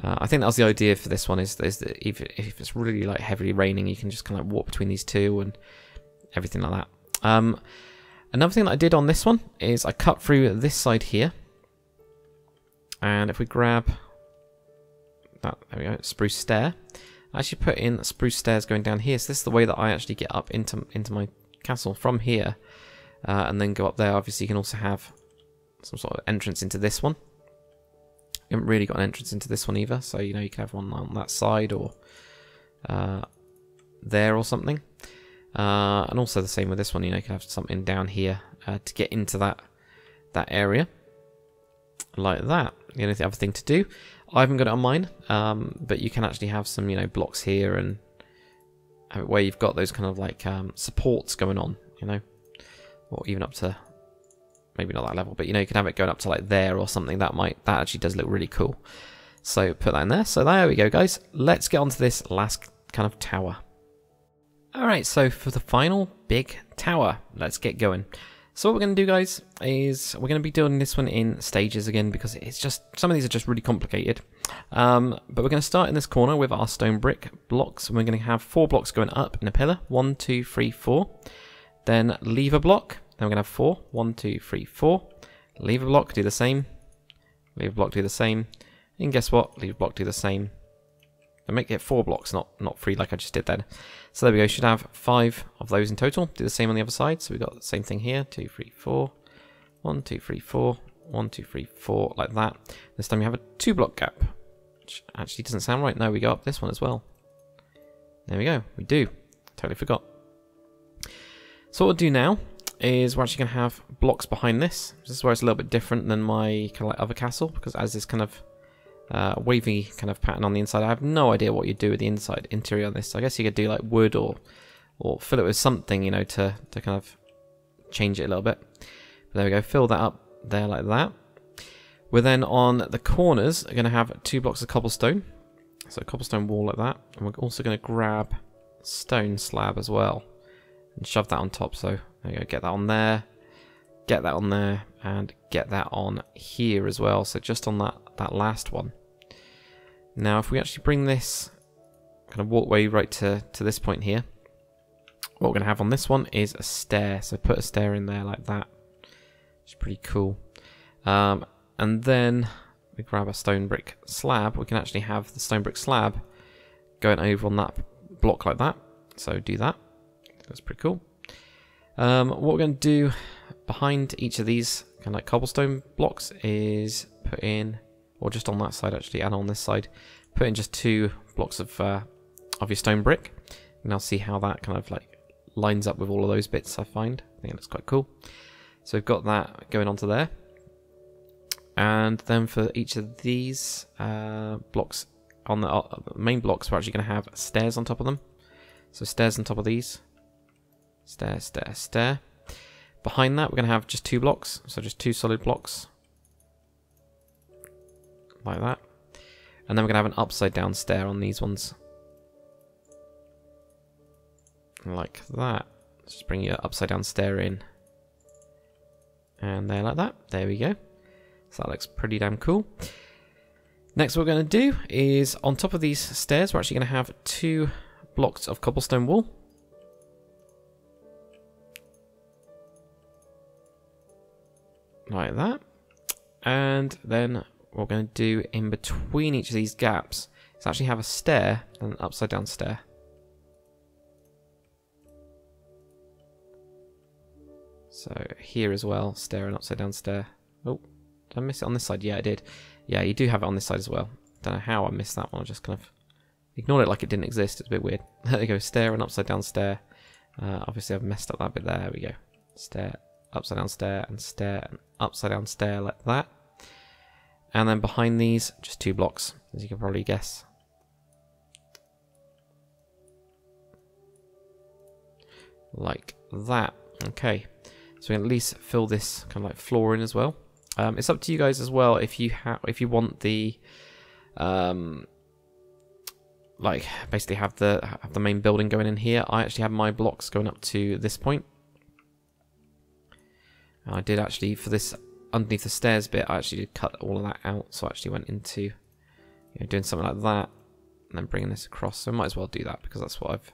Uh, I think that was the idea for this one, is, is that if, if it's really like heavily raining, you can just kind of walk between these two and everything like that. Um, another thing that I did on this one is I cut through this side here. And if we grab that, there we go, spruce stair. I actually put in spruce stairs going down here. So this is the way that I actually get up into, into my castle from here. Uh, and then go up there. Obviously you can also have some sort of entrance into this one. You haven't really got an entrance into this one either, so you know, you can have one on that side or uh, there or something. Uh, and also the same with this one, you know, you can have something down here uh, to get into that that area, like that. The only other thing to do, I haven't got it on mine, um, but you can actually have some, you know, blocks here and have it where you've got those kind of like um, supports going on, you know, or even up to. Maybe not that level, but you know, you can have it going up to like there or something. That might, that actually does look really cool. So put that in there. So there we go, guys. Let's get onto this last kind of tower. All right, so for the final big tower, let's get going. So what we're going to do, guys, is we're going to be doing this one in stages again, because it's just, some of these are just really complicated. Um, but we're going to start in this corner with our stone brick blocks, and we're going to have four blocks going up in a pillar. One, two, three, four. Then leave a block. Then we're going to have four. One, two, three, four. Leave a block, do the same. Leave a block, do the same. And guess what? Leave a block, do the same. And make it four blocks, not, not three like I just did then. So there we go. Should have five of those in total. Do the same on the other side. So we've got the same thing here. Two, three, four. One, two, three, four. One, two, three, four. Like that. This time you have a two block gap. which actually doesn't sound right. No, we go up this one as well. There we go. We do. Totally forgot. So what we'll do now is we're actually going to have blocks behind this. This is where it's a little bit different than my kind of like other castle, because as this kind of uh, wavy kind of pattern on the inside, I have no idea what you do with the inside interior on this. So I guess you could do like wood or or fill it with something, you know, to, to kind of change it a little bit. But there we go. Fill that up there like that. We're then on the corners are going to have two blocks of cobblestone. So a cobblestone wall like that. And we're also going to grab stone slab as well and shove that on top. So there you go, get that on there, get that on there, and get that on here as well. So just on that, that last one. Now if we actually bring this kind of walkway right to, to this point here, what we're going to have on this one is a stair. So put a stair in there like that, which is pretty cool. Um, and then we grab a stone brick slab. We can actually have the stone brick slab going over on that block like that. So do that. That's pretty cool. Um, what we're going to do behind each of these kind of like cobblestone blocks is put in, or just on that side actually, and on this side, put in just two blocks of uh, of your stone brick, and I'll see how that kind of like lines up with all of those bits. I find I think it looks quite cool. So we've got that going onto there, and then for each of these uh, blocks on the uh, main blocks, we're actually going to have stairs on top of them. So stairs on top of these. Stair, stair, stair. Behind that, we're going to have just two blocks. So just two solid blocks. Like that. And then we're going to have an upside down stair on these ones. Like that. Let's just bring your upside down stair in. And there like that. There we go. So that looks pretty damn cool. Next, what we're going to do is on top of these stairs, we're actually going to have two blocks of cobblestone wall. Like that. And then what we're going to do in between each of these gaps is actually have a stair and an upside down stair. So here as well, stair and upside down stair. Oh, did I miss it on this side? Yeah, I did. Yeah, you do have it on this side as well. Don't know how I missed that one. I just kind of ignored it like it didn't exist. It's a bit weird. There we go, stair and upside down stair. Uh, obviously I've messed up that bit there. There we go. Stair, upside down stair, and stair, and upside down stair like that. And then behind these, just two blocks, as you can probably guess. Like that. Okay, so we can at least fill this kind of like floor in as well. Um, it's up to you guys as well if you have, if you want the, um, like basically have the have the main building going in here. I actually have my blocks going up to this point. I did actually, for this underneath the stairs bit, I actually did cut all of that out. So I actually went into, you know, doing something like that and then bringing this across. So I might as well do that because that's what I've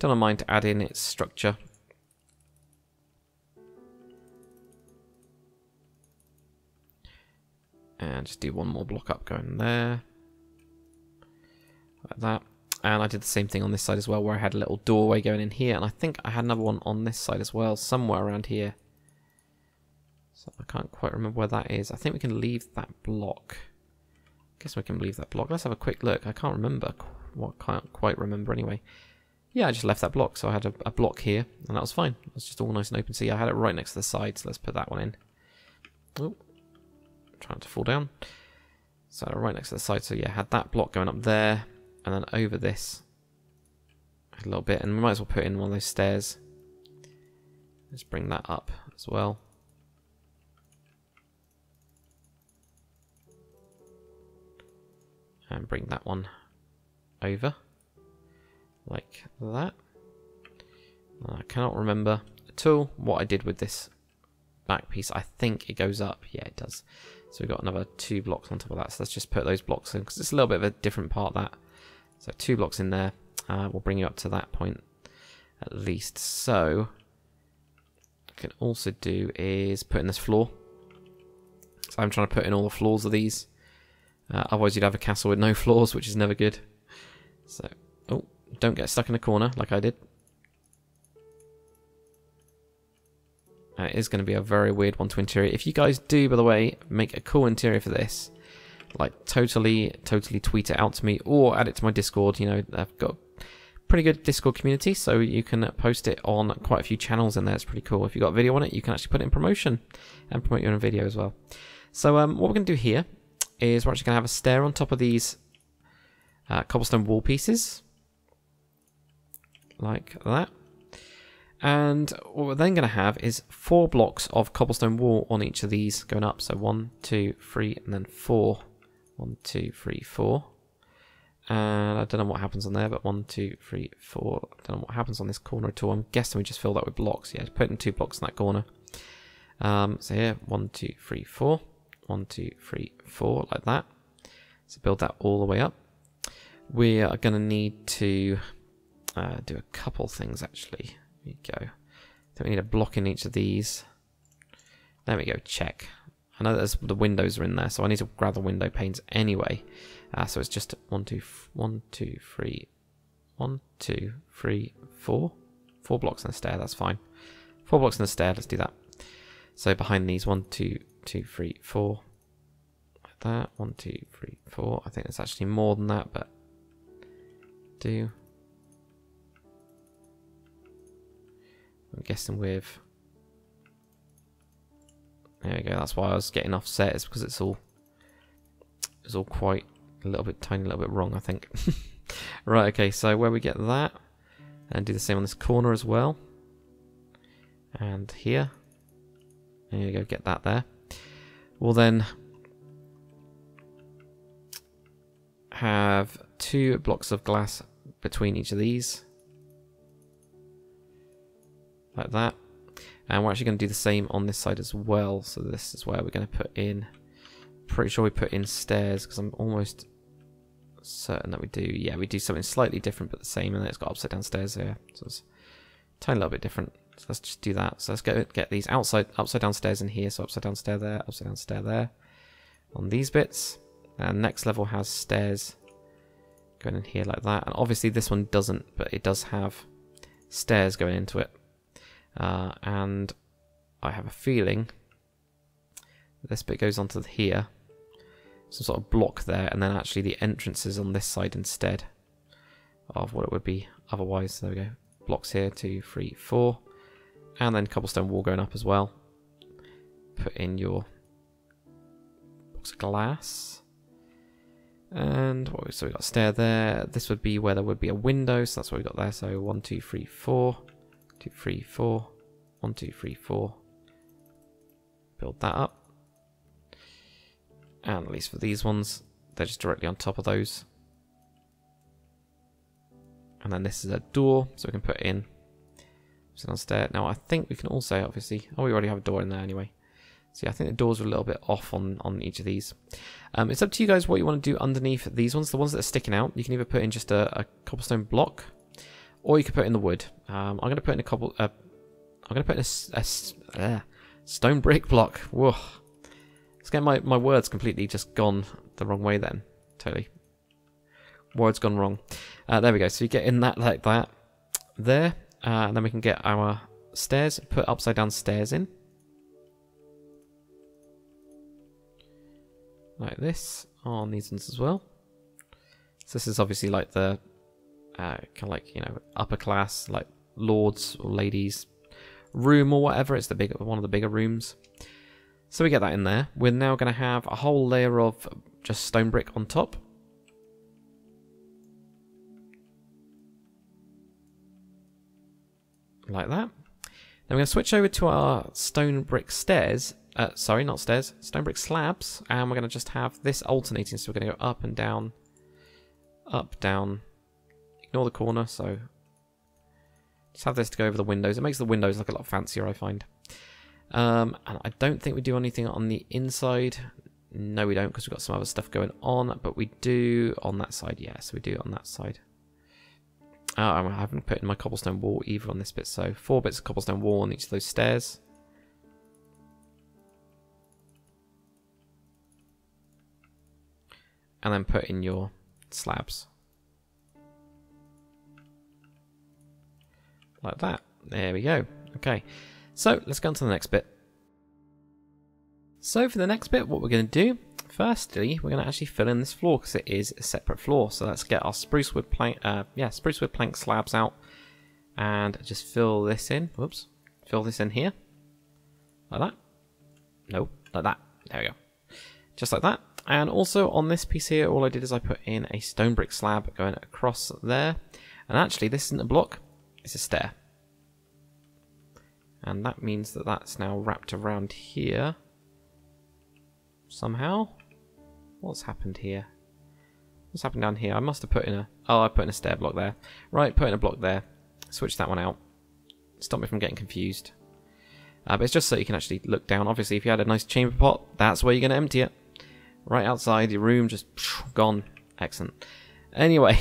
done on mine to add in its structure. And just do one more block up going there. Like that. And I did the same thing on this side as well, where I had a little doorway going in here. And I think I had another one on this side as well, somewhere around here. So I can't quite remember where that is. I think we can leave that block. I guess we can leave that block. Let's have a quick look. I can't remember. Well, can't quite remember anyway. Yeah, I just left that block. So I had a, a block here, and that was fine. It was just all nice and open. So yeah, I had it right next to the side. So let's put that one in. Oh, I'm trying to fall down. So right next to the side. So yeah, I had that block going up there, and then over this a little bit. And we might as well put in one of those stairs. Let's bring that up as well. And bring that one over like that. I cannot remember at all what I did with this back piece. I think it goes up. Yeah, it does. So we've got another two blocks on top of that. So let's just put those blocks in because it's a little bit of a different part that. So two blocks in there. Uh, we'll bring you up to that point at least. So what I can also do is put in this floor. So I'm trying to put in all the floors of these. Uh, otherwise you'd have a castle with no floors, which is never good. So, oh, don't get stuck in a corner like I did. And it is going to be a very weird one to interior. If you guys do, by the way, make a cool interior for this, like totally, totally tweet it out to me or add it to my Discord. You know, I've got a pretty good Discord community, so you can post it on quite a few channels in there. It's pretty cool. If you've got a video on it, you can actually put it in promotion and promote your own video as well. So um, what we're going to do here is we're actually going to have a stair on top of these uh, cobblestone wall pieces, like that. And what we're then going to have is four blocks of cobblestone wall on each of these going up. So one, two, three, and then four. One, two, three, four. And I don't know what happens on there, but one, two, three, four. I don't know what happens on this corner at all. I'm guessing we just fill that with blocks. Yeah, put in two blocks in that corner. Um, so here, one, two, three, four. One, two, three, four, like that. So build that all the way up. We are going to need to uh, do a couple things actually. There we go. Then we need a block in each of these. There we go, check. I know that the windows are in there, so I need to grab the window panes anyway. Uh, so it's just one, two, one, two, three, one, two, three, four. Four blocks in the stair, that's fine. Four blocks in the stair, let's do that. So behind these, one, two, two, three, four. Like that, one, two, three, four. I think it's actually more than that, but do. I'm guessing with, there we go, that's why I was getting offset, is because it's all, it's all quite a little bit tiny, a little bit wrong, I think. Right, okay, so where we get that, and do the same on this corner as well, and here, there you go, get that there. We'll then have two blocks of glass between each of these, like that, and we're actually going to do the same on this side as well. So this is where we're going to put in, pretty sure we put in stairs, because I'm almost certain that we do. Yeah, we do something slightly different but the same, and then it's got upside down stairs here, so it's a tiny little bit different. So let's just do that. So let's go get these outside upside down stairs in here, so upside down stair there, upside down stair there on these bits, and next level has stairs going in here like that, and obviously this one doesn't, but it does have stairs going into it. Uh, and I have a feeling this bit goes onto here, some sort of block there, and then actually the entrance is on this side instead of what it would be otherwise. There we go, blocks here, two, three, four, and then cobblestone wall going up as well. Put in your box of glass, and what, so we got a stair there. This would be where there would be a window, so that's what we got there. So one, two, three, four. Two, three, four. One, two, three, four. Build that up. And at least for these ones, they're just directly on top of those. And then this is a door, so we can put in. So downstairs. Now I think we can also obviously. Oh, we already have a door in there anyway. So yeah, I think the doors are a little bit off on on each of these. Um, it's up to you guys what you want to do underneath these ones. The ones that are sticking out, you can either put in just a, a cobblestone block. Or you could put in the wood. Um, I'm going to put in a cobble. Uh, I'm going to put in a, a, a stone brick block. Whoa! Let's get my my words completely just gone the wrong way. Then totally words gone wrong. Uh, there we go. So you get in that like that there, uh, and then we can get our stairs. Put upside down stairs in like this on these ones as well. So this is obviously like the. Uh, kind of like, you know, upper class, like lords or ladies room or whatever. It's the big one of the bigger rooms. So we get that in there. We're now going to have a whole layer of just stone brick on top. Like that. Then we're going to switch over to our stone brick stairs. Uh, sorry, not stairs. Stone brick slabs. And we're going to just have this alternating. So we're going to go up and down. Up, down. Ignore the corner, so just have this to go over the windows. It makes the windows look a lot fancier, I find. Um, and I don't think we do anything on the inside. No, we don't, because we've got some other stuff going on. But we do on that side, yeah. So we do on that side. Uh, I haven't put in my cobblestone wall either on this bit. So four bits of cobblestone wall on each of those stairs. And then put in your slabs. Like that. There we go. Okay, so let's go on to the next bit. So for the next bit, what we're going to do firstly, we're going to actually fill in this floor because it is a separate floor. So let's get our spruce wood plank, uh, yeah, spruce wood plank slabs out, and just fill this in. Whoops, fill this in here, like that. No, like that. There we go, just like that. And also on this piece here, all I did is I put in a stone brick slab going across there. And actually, this isn't a block; it's a stair. And that means that that's now wrapped around here somehow. What's happened here? What's happened down here? I must have put in a... Oh, I put in a stair block there. Right, put in a block there. Switch that one out. Stop me from getting confused. Uh, but it's just so you can actually look down. Obviously, if you had a nice chamber pot, that's where you're going to empty it. Right outside your room, just gone. Excellent. Anyway,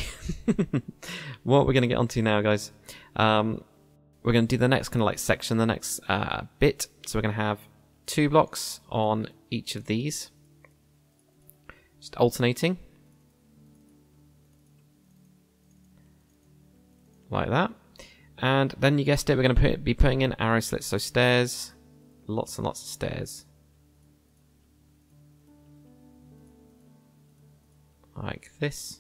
what we're going to get onto now, guys... Um, We're going to do the next kind of like section, the next uh, bit. So we're going to have two blocks on each of these, just alternating like that. And then you guessed it, we're going to put, be putting in arrow slits, so stairs, lots and lots of stairs, like this.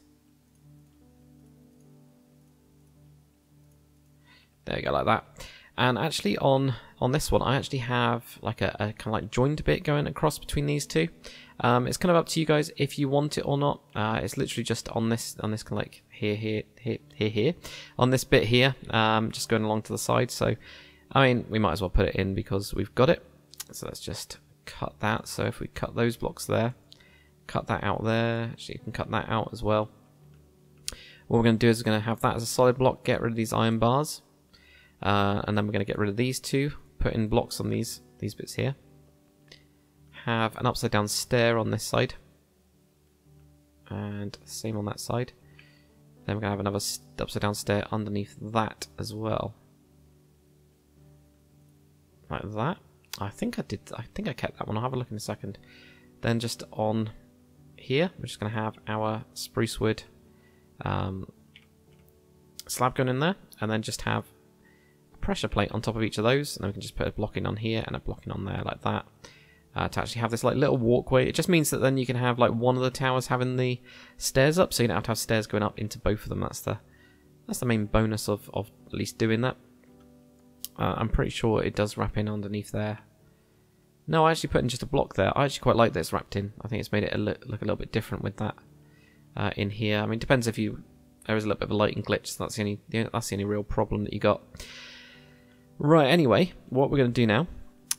There you go, like that. And actually on on this one, I actually have like a, a kind of like joined bit going across between these two. Um, it's kind of up to you guys if you want it or not. Uh, it's literally just on this on this kind of like here, here, here, here, here, on this bit here, um, just going along to the side. So, I mean, we might as well put it in because we've got it. So let's just cut that. So if we cut those blocks there, cut that out there. Actually, you can cut that out as well. What we're going to do is we're going to have that as a solid block, get rid of these iron bars. Uh, and then we're going to get rid of these two, put in blocks on these these bits here. Have an upside down stair on this side, and same on that side. Then we're going to have another upside down stair underneath that as well, like that. I think I did. I think I kept that one. I'll have a look in a second. Then just on here, we're just going to have our spruce wood um, slab going in there, and then just have pressure plate on top of each of those, and then we can just put a block in on here and a block in on there like that, uh, to actually have this like little walkway. It just means that then you can have like one of the towers having the stairs up, so you don't have to have stairs going up into both of them. That's the that's the main bonus of, of at least doing that. Uh, I'm pretty sure it does wrap in underneath there. No, I actually put in just a block there. I actually quite like that it's wrapped in. I think it's made it a look, look a little bit different with that uh, in here. I mean, it depends if you there is a little bit of a lighting glitch. So that's the only that's the only real problem that you got. Right, anyway, what we're going to do now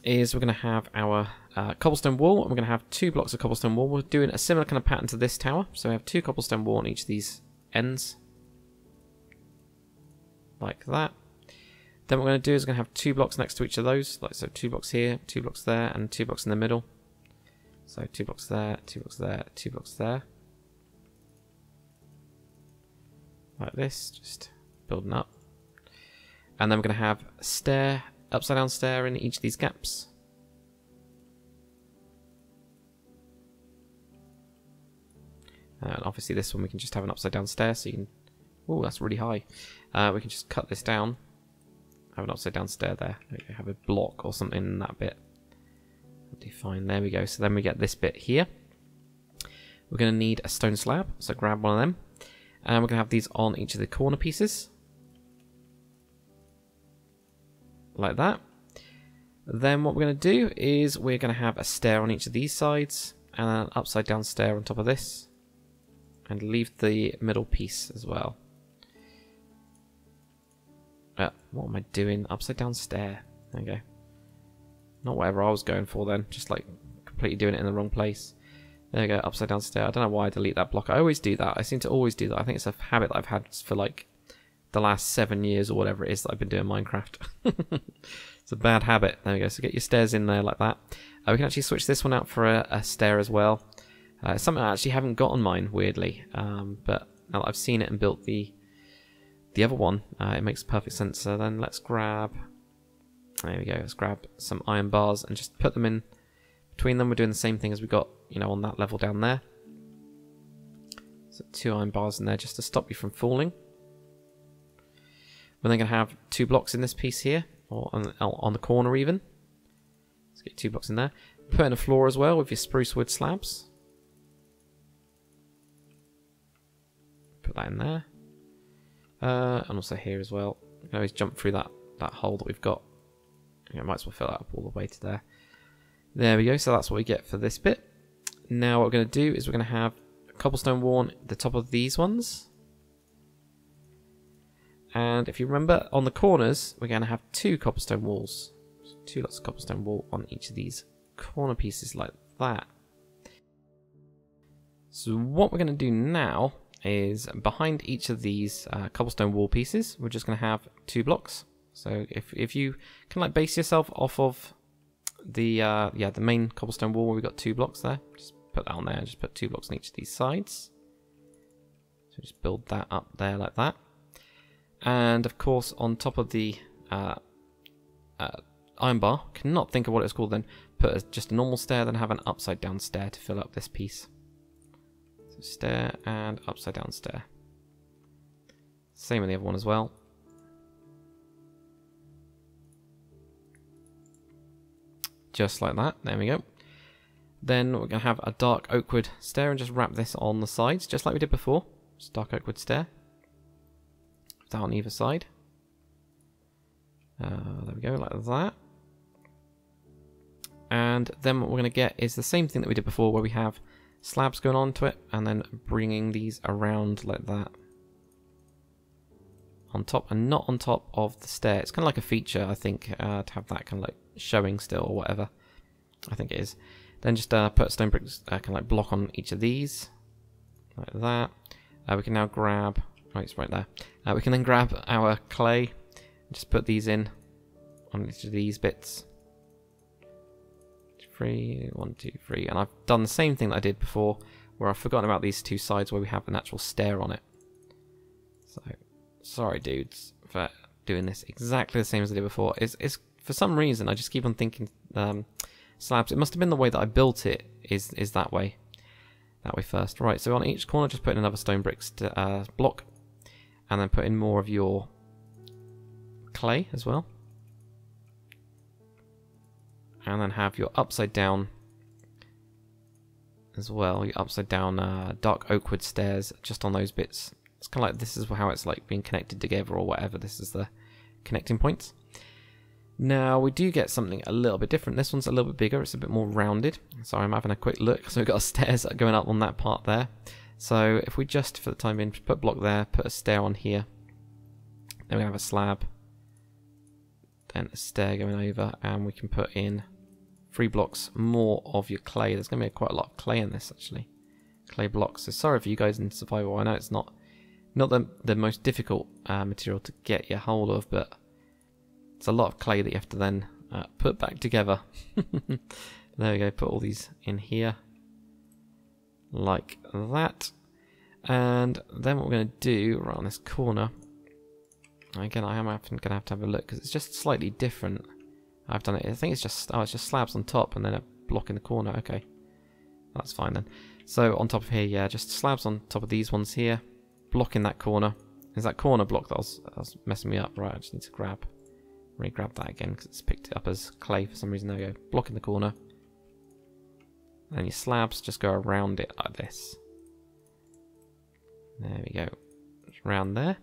is we're going to have our uh, cobblestone wall, and we're going to have two blocks of cobblestone wall. We're doing a similar kind of pattern to this tower, so we have two cobblestone wall on each of these ends, like that. Then what we're going to do is we're going to have two blocks next to each of those, like so two blocks here, two blocks there, and two blocks in the middle. So two blocks there, two blocks there, two blocks there. Like this, just building up. And then we're going to have a stair, upside down stair in each of these gaps. And obviously this one we can just have an upside down stair, so you can... Oh, that's really high. Uh, we can just cut this down. Have an upside down stair there. Have a block or something in that bit. That'll be fine. There we go. So then we get this bit here. We're going to need a stone slab, so grab one of them. And we're going to have these on each of the corner pieces. Like that. Then what we're going to do is we're going to have a stair on each of these sides and an upside down stair on top of this, and leave the middle piece as well. Uh, what am I doing? Upside down stair. There we go. Not whatever I was going for then, just like completely doing it in the wrong place. There we go, upside down stair. I don't know why I delete that block. I always do that. I seem to always do that. I think it's a habit that I've had for like the last seven years or whatever it is that I've been doing Minecraft. It's a bad habit. There we go. So get your stairs in there like that. Uh, we can actually switch this one out for a, a stair as well. Uh, it's something I actually haven't got on mine, weirdly. Um, but now that I've seen it and built the the other one, uh, it makes perfect sense. So then let's grab... There we go. Let's grab some iron bars and just put them in between them. We're doing the same thing as we got, you know, on that level down there. So two iron bars in there just to stop you from falling. We're then going to have two blocks in this piece here, or on, on the corner even. Let's get two blocks in there. Put in a floor as well with your spruce wood slabs. put that in there. Uh, and also here as well. We can always jump through that, that hole that we've got. I might as well fill that up all the way to there. There we go. So that's what we get for this bit. Now what we're going to do is we're going to have a cobblestone worn at the top of these ones. And if you remember, on the corners, we're going to have two cobblestone walls. So two lots of cobblestone wall on each of these corner pieces like that. So what we're going to do now is behind each of these uh, cobblestone wall pieces, we're just going to have two blocks. So if, if you can like base yourself off of the uh, yeah the main cobblestone wall where we've got two blocks there, just put that on there and just put two blocks on each of these sides. So just build that up there like that. And of course on top of the uh, uh, iron bar, cannot think of what it's called then, put a, just a normal stair, then have an upside down stair to fill up this piece. So stair and upside down stair. Same on the other one as well. Just like that, there we go. Then we're going to have a dark oak wood stair and just wrap this on the sides, just like we did before. Just dark oak wood stair. Down either side. Uh, there we go, like that. And then what we're going to get is the same thing that we did before, where we have slabs going onto it and then bringing these around like that. On top and not on top of the stair. It's kind of like a feature, I think, uh, to have that kind of like showing still or whatever. I think it is. Then just uh, put stone bricks, uh, kind of like block on each of these, like that. Uh, we can now grab. Oh, it's right there. Uh, we can then grab our clay and just put these in on each of these bits. Three, one, two, three. And I've done the same thing that I did before, where I've forgotten about these two sides where we have an actual stair on it. So, sorry dudes for doing this exactly the same as I did before. It's, it's for some reason I just keep on thinking um, slabs. It must have been the way that I built it is is that way. That way first. Right, so on each corner just put in another stone bricks to, uh, block. And then put in more of your clay as well. And then have your upside down as well. Your upside down uh, dark oak wood stairs just on those bits. It's kind of like this is how it's like being connected together or whatever. This is the connecting points. Now we do get something a little bit different. This one's a little bit bigger. It's a bit more rounded. So I'm having a quick look. So we've got stairs going up on that part there. So if we just, for the time being, put a block there, put a stair on here, then we have a slab, then a stair going over, and we can put in three blocks more of your clay. There's going to be quite a lot of clay in this, actually. Clay blocks. So sorry for you guys in survival. I know it's not not the, the most difficult uh, material to get your hold of, but it's a lot of clay that you have to then uh, put back together. There we go. Put all these in here. Like that. And then what we're going to do right on this corner, again I am going to have to have a look because it's just slightly different. I've done it, I think it's just oh it's just slabs on top and then a block in the corner. Okay, that's fine then. So on top of here, yeah, just slabs on top of these ones here, block in that corner. There's that corner block that was, that was messing me up. Right, I just need to grab re-grab that again because it's picked it up as clay for some reason. There we go, block in the corner. And your slabs just go around it like this. There we go. Just around there.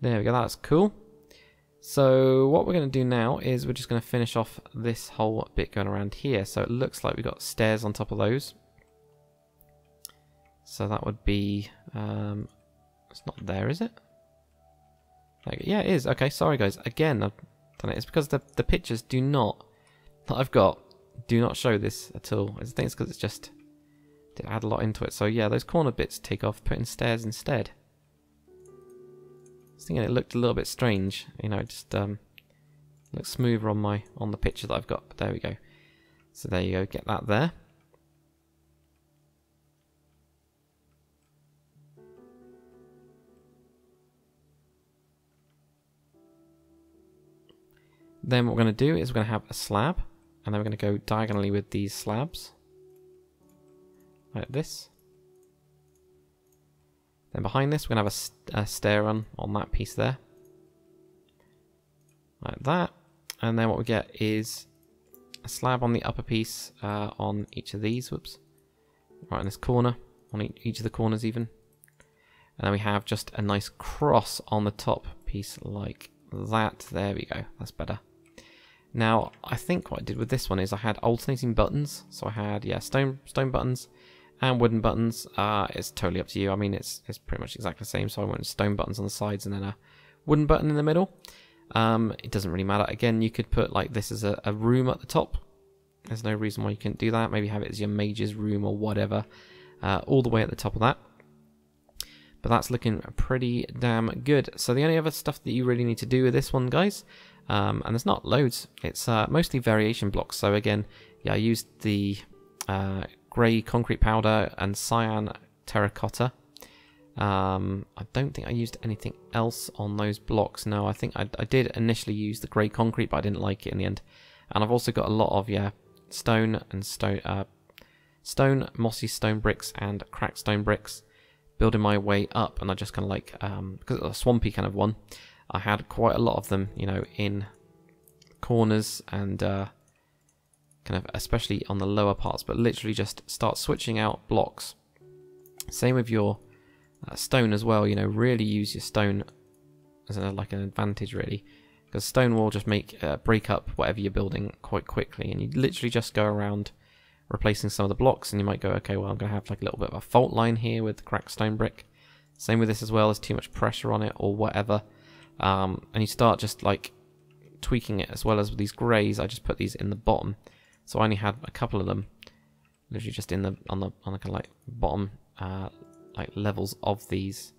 There we go. That's cool. So what we're going to do now is we're just going to finish off this whole bit going around here. So it looks like we've got stairs on top of those. So that would be... Um, it's not there, is it? Like, yeah, it is. Okay, sorry guys. Again, I've done it. It's because the, the pictures do not... that I've got... do not show this at all. I think it's because it's just did add a lot into it. So yeah, those corner bits take off, put in stairs instead. I was thinking it looked a little bit strange, you know, it just um, looks smoother on my on the picture that I've got. But there we go. So there you go. Get that there. Then what we're going to do is we're going to have a slab. And then we're going to go diagonally with these slabs. Like this. Then behind this, we're going to have a, st a stair on, on that piece there. Like that. And then what we get is a slab on the upper piece uh, on each of these. Whoops. Right in this corner. On e each of the corners even. And then we have just a nice cross on the top piece like that. There we go. That's better. Now, I think what I did with this one is I had alternating buttons. So I had, yeah, stone stone buttons and wooden buttons. Uh, it's totally up to you. I mean, it's, it's pretty much exactly the same. So I went stone buttons on the sides and then a wooden button in the middle. Um, it doesn't really matter. Again, you could put like this as a, a room at the top. There's no reason why you couldn't do that. Maybe have it as your mage's room or whatever, uh, all the way at the top of that. But that's looking pretty damn good. So the only other stuff that you really need to do with this one, guys, um, and there's not loads, it's uh, mostly variation blocks. So again, yeah, I used the uh, grey concrete powder and cyan terracotta. Um, I don't think I used anything else on those blocks. No, I think I, I did initially use the grey concrete, but I didn't like it in the end. And I've also got a lot of, yeah, stone and stone, uh, stone, mossy stone bricks and cracked stone bricks building my way up. And I just kind of like, um, because it was a swampy kind of one, I had quite a lot of them, you know, in corners and uh, kind of especially on the lower parts, but literally just start switching out blocks. Same with your Uh, stone as well, you know, really use your stone as a, like an advantage really, because stone will just make uh, break up whatever you're building quite quickly, and you literally just go around replacing some of the blocks. And you might go, okay, well I'm going to have like a little bit of a fault line here with the cracked stone brick. Same with this as well, there's too much pressure on it or whatever, um, and you start just like tweaking it. As well as with these greys, I just put these in the bottom, so I only had a couple of them literally just in the on the on the kind of like bottom uh, like levels of these,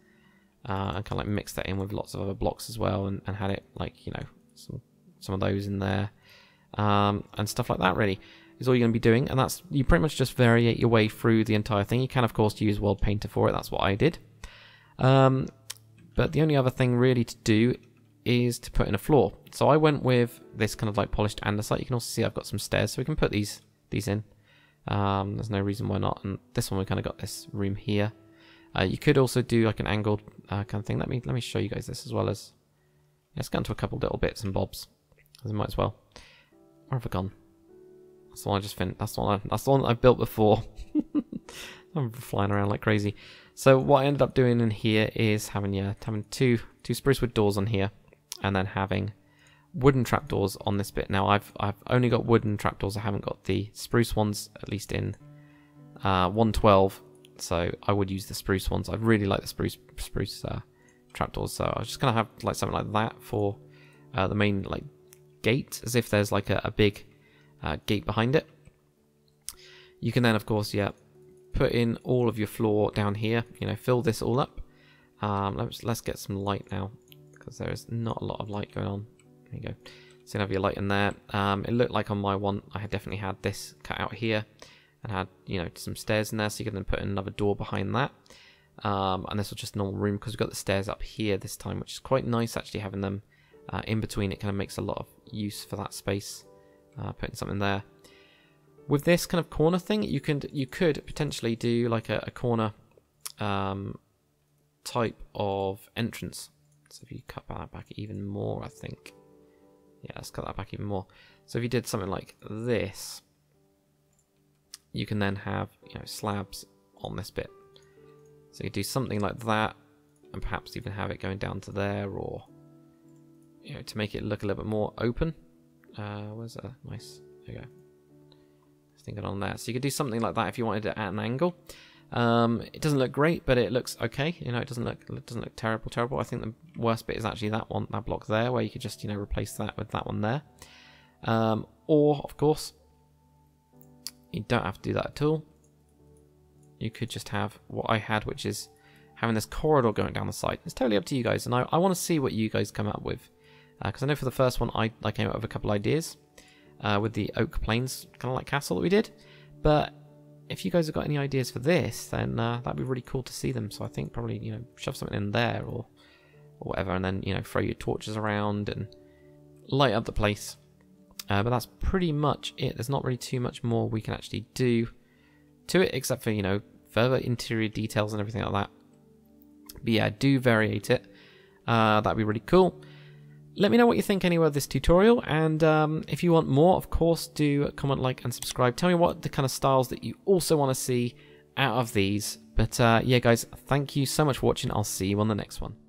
uh, and kind of like mix that in with lots of other blocks as well, and, and had it like, you know, some some of those in there, um, and stuff like that really is all you're going to be doing. And that's, you pretty much just variate your way through the entire thing. You can of course use World Painter for it, that's what I did, um, but the only other thing really to do is to put in a floor. So I went with this kind of like polished andesite. You can also see I've got some stairs, so we can put these these in, um, there's no reason why not. And this one we kind of got this room here. Uh, you could also do like an angled uh, kind of thing. Let me let me show you guys this as well as, yeah, let's go into a couple little bits and bobs. As I might as well. Where have I gone? That's the one I just finished. That's the one. I, that's the one that I've built before. I'm flying around like crazy. So what I ended up doing in here is having yeah having two two spruce wood doors on here, and then having wooden trapdoors on this bit. Now I've I've only got wooden trapdoors. I haven't got the spruce ones, at least in uh, one twelve. So I would use the spruce ones. I really like the spruce spruce uh, trapdoors. So I was just gonna have like something like that for uh, the main like gate, as if there's like a, a big uh, gate behind it. You can then of course yeah put in all of your floor down here. You know, fill this all up. Um, let's let's get some light now, because there is not a lot of light going on. There you go. So you have your light in there. Um, it looked like on my one I had definitely had this cut out here. And had, you know, some stairs in there, so you can then put in another door behind that, um, and this was just a normal room because we've got the stairs up here this time, which is quite nice actually, having them uh, in between. It kind of makes a lot of use for that space. Uh, putting something there with this kind of corner thing, you can you could potentially do like a, a corner um, type of entrance. So if you cut that back even more, I think, yeah, let's cut that back even more. So if you did something like this, you can then have, you know, slabs on this bit. So you do something like that, and perhaps even have it going down to there, or, you know, to make it look a little bit more open. Uh, where's that? Nice. There you go. Just thinking on there. So you could do something like that if you wanted it at an angle. Um, it doesn't look great, but it looks okay. You know, it doesn't look it doesn't look terrible, terrible. I think the worst bit is actually that one, that block there, where you could just, you know, replace that with that one there. Um, or, of course, you don't have to do that at all. You could just have what I had, which is having this corridor going down the side. It's totally up to you guys, and I, I want to see what you guys come up with, because uh, I know for the first one I, I came up with a couple ideas uh, with the oak plains kind of like castle that we did. But if you guys have got any ideas for this, then uh, that'd be really cool to see them. So I think probably, you know, shove something in there or or whatever, and then, you know, throw your torches around and light up the place. Uh, but that's pretty much it. There's not really too much more we can actually do to it, except for, you know, further interior details and everything like that. But yeah, do variate it. Uh, that'd be really cool. Let me know what you think anyway of this tutorial, and um, if you want more, of course, do comment, like, and subscribe. Tell me what the kind of styles that you also want to see out of these But uh, yeah, guys, thank you so much for watching. I'll see you on the next one.